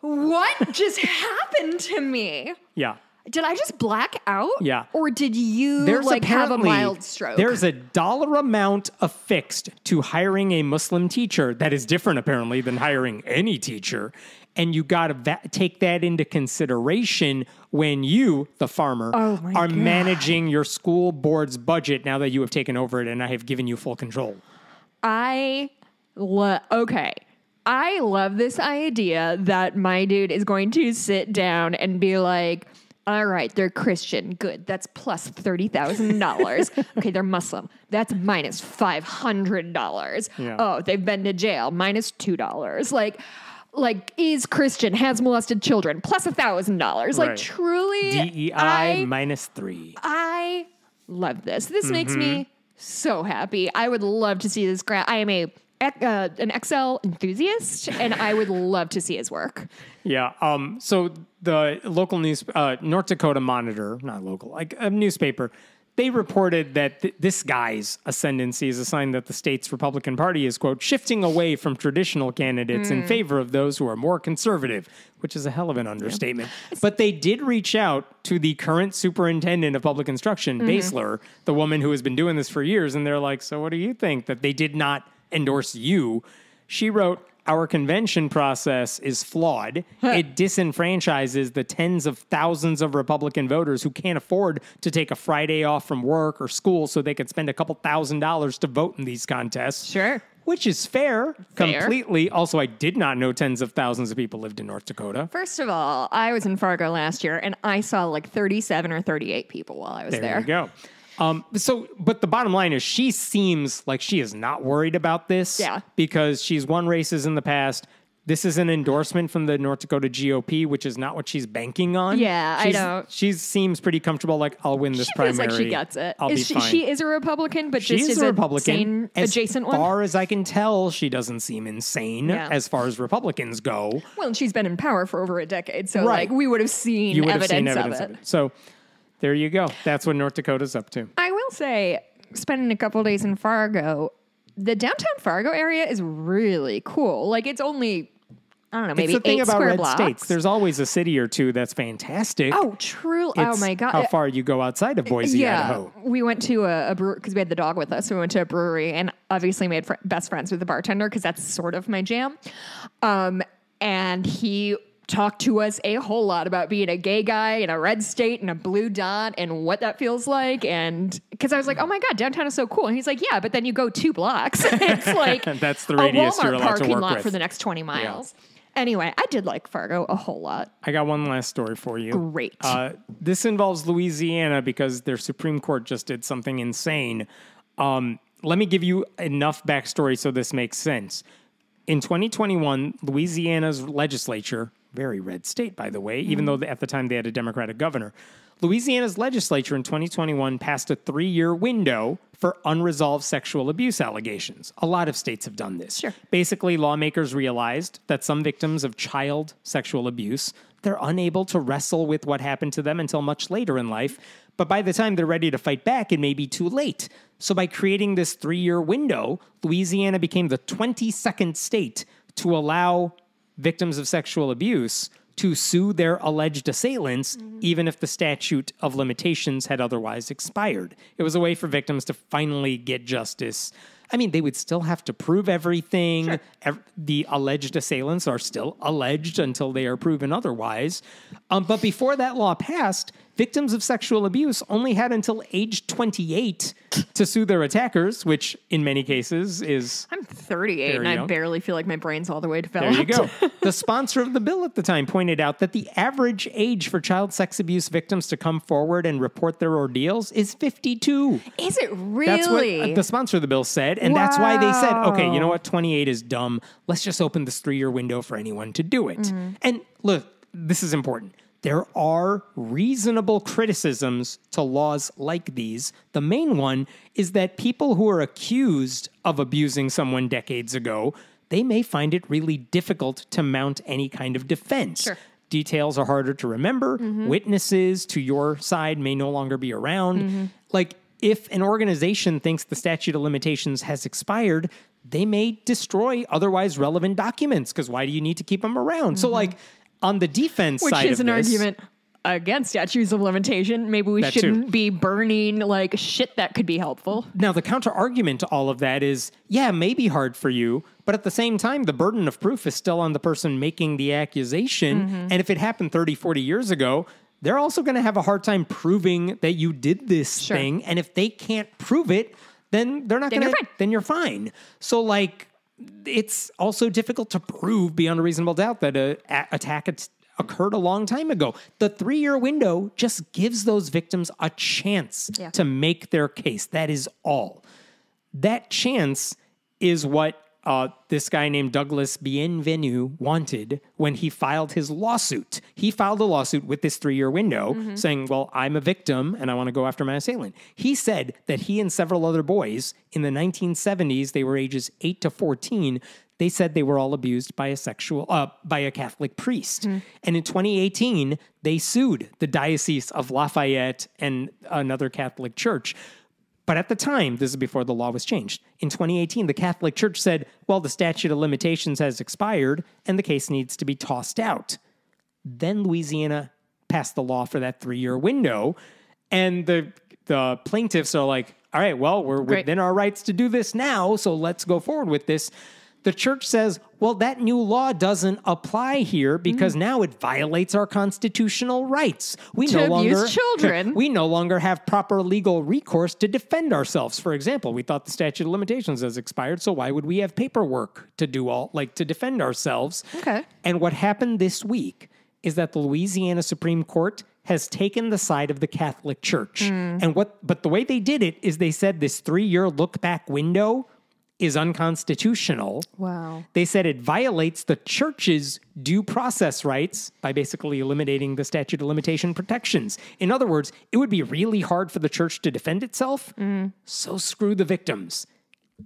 What just happened to me? Yeah. Did I just black out? Yeah. Or did you have a mild stroke? There's a dollar amount affixed to hiring a Muslim teacher that is different apparently than hiring any teacher. And you got to take that into consideration when you, the farmer, are managing your school board's budget now that you have taken over it and I have given you full control. I love this idea that my dude is going to sit down and be like, all right, they're Christian. Good. That's plus $30,000. Okay, they're Muslim. That's minus $500. Yeah. Oh, they've been to jail. Minus $2. Like is Christian, has molested children. Plus $1,000. Like truly. DEI minus 3. I love this. This makes me so happy. I would love to see this grant. I am an Excel enthusiast, and I would love to see his work. Yeah. So the local news, North Dakota Monitor, not local, like a newspaper, they reported that this guy's ascendancy is a sign that the state's Republican Party is, quote, shifting away from traditional candidates in favor of those who are more conservative, which is a hell of an understatement. Yeah. But they did reach out to the current superintendent of public instruction, Basler, the woman who has been doing this for years, and they're like, so what do you think? That they did not endorse you. She wrote, our convention process is flawed. It disenfranchises the tens of thousands of Republican voters who can't afford to take a Friday off from work or school so they could spend a couple $1,000 to vote in these contests. Sure. Which is fair, completely. Also, I did not know tens of thousands of people lived in North Dakota. First of all, I was in Fargo last year, and I saw like 37 or 38 people while I was there. There you go. But the bottom line is she seems like she is not worried about this. Yeah. Because she's won races in the past. This is an endorsement from the North Dakota GOP, which is not what she's banking on. Yeah, I know. She seems pretty comfortable, like, I'll win this primary. She feels like she gets it. I'll be fine. She is a Republican, but she just is a Republican, adjacent one. As far as I can tell, she doesn't seem insane as far as Republicans go. Well, and she's been in power for over a decade, so, like, we would have seen evidence of it. So there you go. That's what North Dakota's up to. I will say, spending a couple days in Fargo, the downtown Fargo area is really cool. Like, it's only... I don't know, maybe 8 square blocks. States. There's always a city or two that's fantastic. Oh, true. It's oh, my God. How far you go outside of Boise, Idaho. We went to a brewery because we had the dog with us. So we went to a brewery and obviously made best friends with the bartender because that's sort of my jam. And he talked to us a whole lot about being a gay guy in a red state and a blue dot and what that feels like. And because I was like, oh my God, downtown is so cool. And he's like, yeah, but then you go 2 blocks. It's like that's the radius you're allowed to work with. A Walmart parking lot for the next 20 miles. Yeah. Anyway, I did like Fargo a whole lot. I got one last story for you. Great. This involves Louisiana because their Supreme Court just did something insane. Let me give you enough backstory so this makes sense. In 2021, Louisiana's legislature, very red state, by the way, even though at the time they had a Democratic governor, Louisiana's legislature in 2021 passed a 3-year window for unresolved sexual abuse allegations. A lot of states have done this. Sure. Basically, lawmakers realized that some victims of child sexual abuse, they're unable to wrestle with what happened to them until much later in life. But by the time they're ready to fight back, it may be too late. So by creating this 3-year window, Louisiana became the 22nd state to allow victims of sexual abuse to sue their alleged assailants, even if the statute of limitations had otherwise expired. It was a way for victims to finally get justice. I mean, they would still have to prove everything. Sure. The alleged assailants are still alleged until they are proven otherwise. But before that law passed, victims of sexual abuse only had until age 28 to sue their attackers, which in many cases is... I'm 38 and I barely feel like my brain's all the way developed. There you go. The sponsor of the bill at the time pointed out that the average age for child sex abuse victims to come forward and report their ordeals is 52. Is it really? That's what the sponsor of the bill said. And that's why they said, okay, you know what? 28 is dumb. Let's just open this 3-year window for anyone to do it. And look, this is important. There are reasonable criticisms to laws like these. The main one is that people who are accused of abusing someone decades ago, they may find it really difficult to mount any kind of defense. Sure. Details are harder to remember. Witnesses to your side may no longer be around. Like, if an organization thinks the statute of limitations has expired, they may destroy otherwise relevant documents because why do you need to keep them around? So, like... On the defense side of this... Which is an argument against statutes of limitation. Maybe we shouldn't be burning, like, shit that could be helpful. Now, the counter-argument to all of that is, yeah, it may be hard for you, but at the same time, the burden of proof is still on the person making the accusation. And if it happened 30, 40 years ago, they're also going to have a hard time proving that you did this thing. And if they can't prove it, then they're not going to... Then you're fine. So, like... It's also difficult to prove beyond a reasonable doubt that an attack occurred a long time ago. The 3-year window just gives those victims a chance to make their case. That is all. That chance is what this guy named Douglas Bienvenu wanted when he filed his lawsuit. He filed a lawsuit with this 3-year window saying, well, I'm a victim and I want to go after my assailant. He said that he and several other boys in the 1970s, they were ages 8 to 14, they said they were all abused by a Catholic priest. And in 2018, they sued the Diocese of Lafayette and another Catholic church. But at the time, this is before the law was changed. In 2018, the Catholic Church said, well, the statute of limitations has expired and the case needs to be tossed out. Then Louisiana passed the law for that 3-year window. And the plaintiffs are like, all right, well, we're within our rights to do this now, so let's go forward with this. The church says, well, that new law doesn't apply here because now it violates our constitutional rights. We no longer have proper legal recourse to defend ourselves. For example, we thought the statute of limitations has expired, so why would we have paperwork to do to defend ourselves? Okay. And what happened this week is that the Louisiana Supreme Court has taken the side of the Catholic Church. And but the way they did it is they said this 3-year look-back window is unconstitutional. Wow. They said it violates the church's due process rights by basically eliminating the statute of limitation protections. In other words, it would be really hard for the church to defend itself, so screw the victims.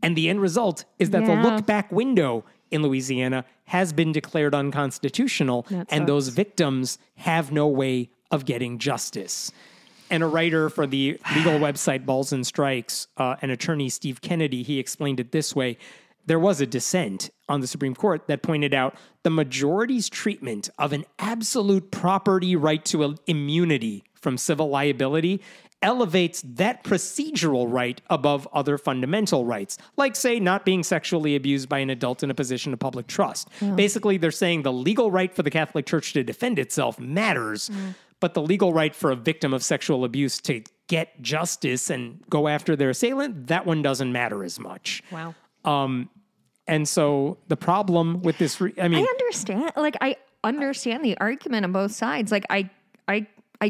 And the end result is that the look-back window in Louisiana has been declared unconstitutional, and those victims have no way of getting justice. And a writer for the legal website Balls and Strikes, an attorney, Steve Kennedy, he explained it this way. There was a dissent on the Supreme Court that pointed out the majority's treatment of an absolute property right to immunity from civil liability elevates that procedural right above other fundamental rights, like, say, not being sexually abused by an adult in a position of public trust. Basically, they're saying the legal right for the Catholic Church to defend itself matters, but the legal right for a victim of sexual abuse to get justice and go after their assailant, that one doesn't matter as much. Wow. And so the problem with this, I understand the argument on both sides. Like, I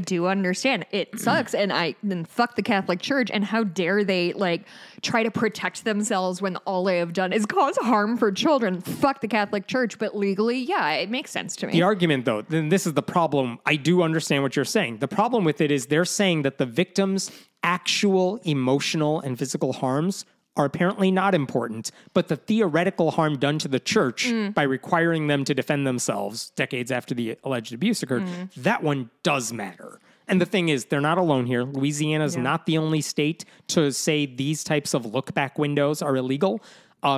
do understand. It sucks, and then fuck the Catholic Church, and how dare they, like, try to protect themselves when all they have done is cause harm for children. Fuck the Catholic Church, but legally, yeah, it makes sense to me. The argument, though, then this is the problem. I do understand what you're saying. The problem with it is they're saying that the victim's actual emotional and physical harms are apparently not important, but the theoretical harm done to the church by requiring them to defend themselves decades after the alleged abuse occurred, that one does matter. And the thing is, they're not alone here. Louisiana's not the only state to say these types of look-back windows are illegal.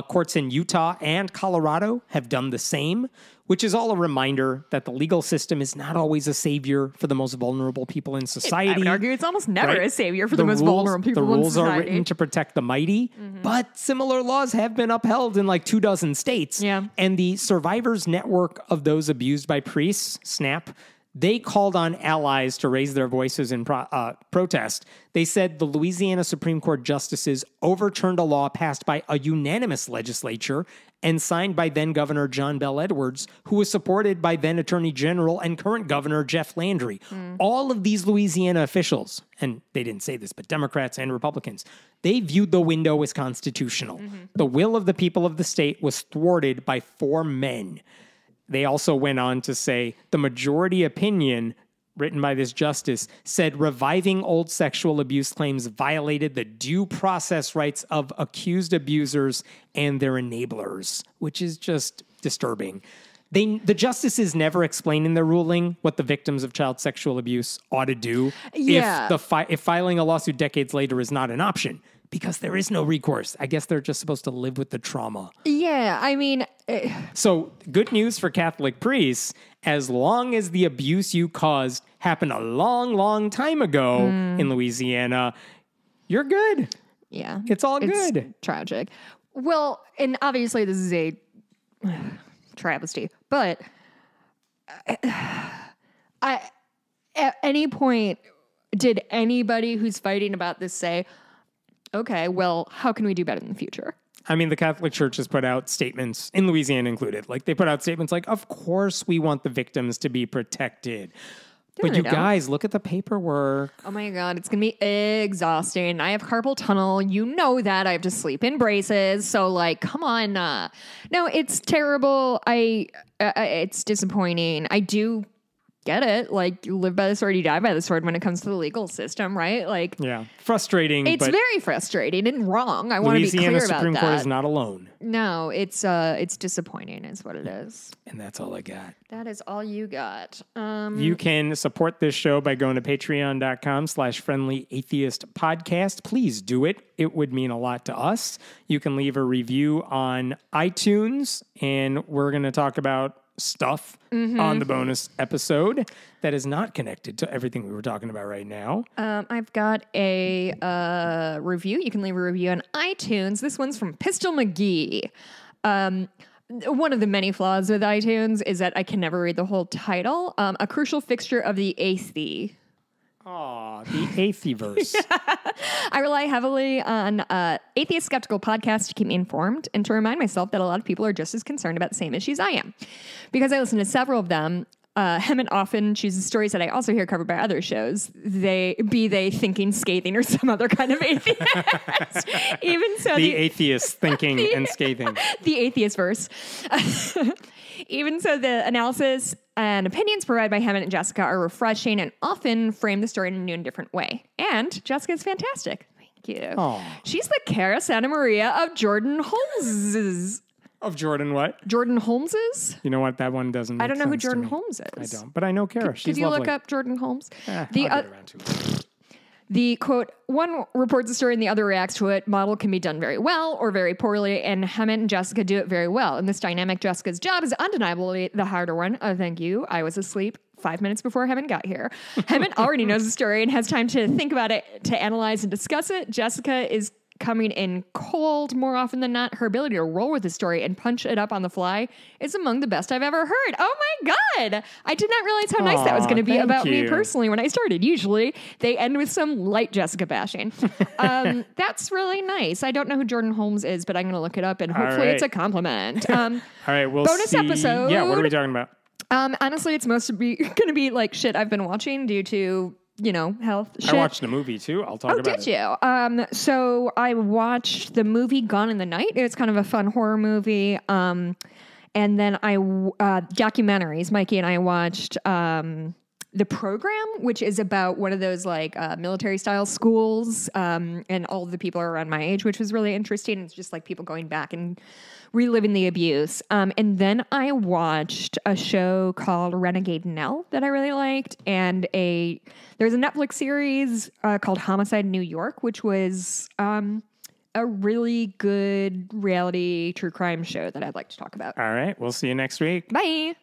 Courts in Utah and Colorado have done the same, which is all a reminder that the legal system is not always a savior for the most vulnerable people in society. I would argue it's almost never a savior for the most vulnerable people in society. The rules are written to protect the mighty, but similar laws have been upheld in like 24 states. Yeah. And the survivors network of those abused by priests, SNAP, they called on allies to raise their voices in protest. They said the Louisiana Supreme Court justices overturned a law passed by a unanimous legislature and signed by then-Governor John Bel Edwards, who was supported by then-Attorney General and current Governor Jeff Landry. All of these Louisiana officials, and they didn't say this, but Democrats and Republicans, they viewed the window as constitutional. The will of the people of the state was thwarted by 4 men. They also went on to say the majority opinion written by this justice said reviving old sexual abuse claims violated the due process rights of accused abusers and their enablers, which is just disturbing. The justices never explain in their ruling what the victims of child sexual abuse ought to do if filing a lawsuit decades later is not an option, because there is no recourse. I guess they're just supposed to live with the trauma. Yeah, I mean... So, good news for Catholic priests, as long as the abuse you caused happened a long, long time ago in Louisiana, you're good. Yeah. It's all good. It's tragic. Well, and obviously this is a travesty, but at any point, did anybody who's fighting about this say... okay, well, how can we do better in the future? I mean, the Catholic Church has put out statements, in Louisiana included, like they put out statements like, of course we want the victims to be protected. But you guys, look at the paperwork. Oh my God, it's going to be exhausting. I have carpal tunnel. You know that. I have to sleep in braces. So like, come on. No, it's terrible. It's disappointing. I do get it. Like, you live by the sword, you die by the sword when it comes to the legal system, right? Like, yeah, frustrating. It's very frustrating and wrong. I want to be clear about that. Louisiana Supreme Court is not alone. No, it's disappointing is what it is. And that's all I got. That is all you got. You can support this show by going to patreon.com/friendlyatheistpodcast. Please do it. It would mean a lot to us. You can leave a review on iTunes, and we're going to talk about stuff on the bonus episode that is not connected to everything we were talking about right now. I've got a review. You can leave a review on iTunes. This one's from Pistol McGee. One of the many flaws with iTunes is that I can never read the whole title. A crucial fixture of the athey. Aw, the atheiverse. I rely heavily on atheist skeptical podcasts to keep me informed and to remind myself that a lot of people are just as concerned about the same issues I am. Because I listen to several of them, Hemant often chooses stories that I also hear covered by other shows, be they thinking scathing or some other kind of atheist. Even so, the atheist thinking and scathing. The atheist verse. Even so, the analysis and opinions provided by Hemant and Jessica are refreshing and often frame the story in a new and different way. And Jessica is fantastic. Thank you. Aww. She's the Cara Santa Maria of Jordan Holmes's. Of Jordan what? Jordan Holmes's? You know what? That one doesn't make sense. I don't know who Jordan Holmes is. I don't. But I know Cara. She's lovely. Could you look up Jordan Holmes? I'll get around to it. The quote, one reports a story and the other reacts to it. Model can be done very well or very poorly, and Hemant and Jessica do it very well. In this dynamic, Jessica's job is undeniably the harder one. Oh, thank you. I was asleep 5 minutes before Hemant got here. Hemant already knows the story and has time to think about it, to analyze and discuss it. Jessica is coming in cold more often than not. Her ability to roll with the story and punch it up on the fly is among the best I've ever heard. Oh my God. I did not realize how nice that was going to be about me personally when I started. Usually they end with some light Jessica bashing. That's really nice. I don't know who Jordan Holmes is, but I'm going to look it up and hopefully it's a compliment. All right. We'll bonus see. Episode. Yeah. What are we talking about? Honestly, it's mostly going to be like shit I've been watching due to, you know, health shit. I watched a movie too. I'll talk about it. Oh, did you? So I watched the movie Gone in the Night. It's kind of a fun horror movie. And then documentaries, Mikey and I watched, The Program, which is about one of those like military style schools. And all of the people are around my age, which was really interesting. It's just like people going back and reliving the abuse. And then I watched a show called Renegade Nell that I really liked. And there's a Netflix series called Homicide in New York, which was a really good reality true crime show that I'd like to talk about. All right. We'll see you next week. Bye.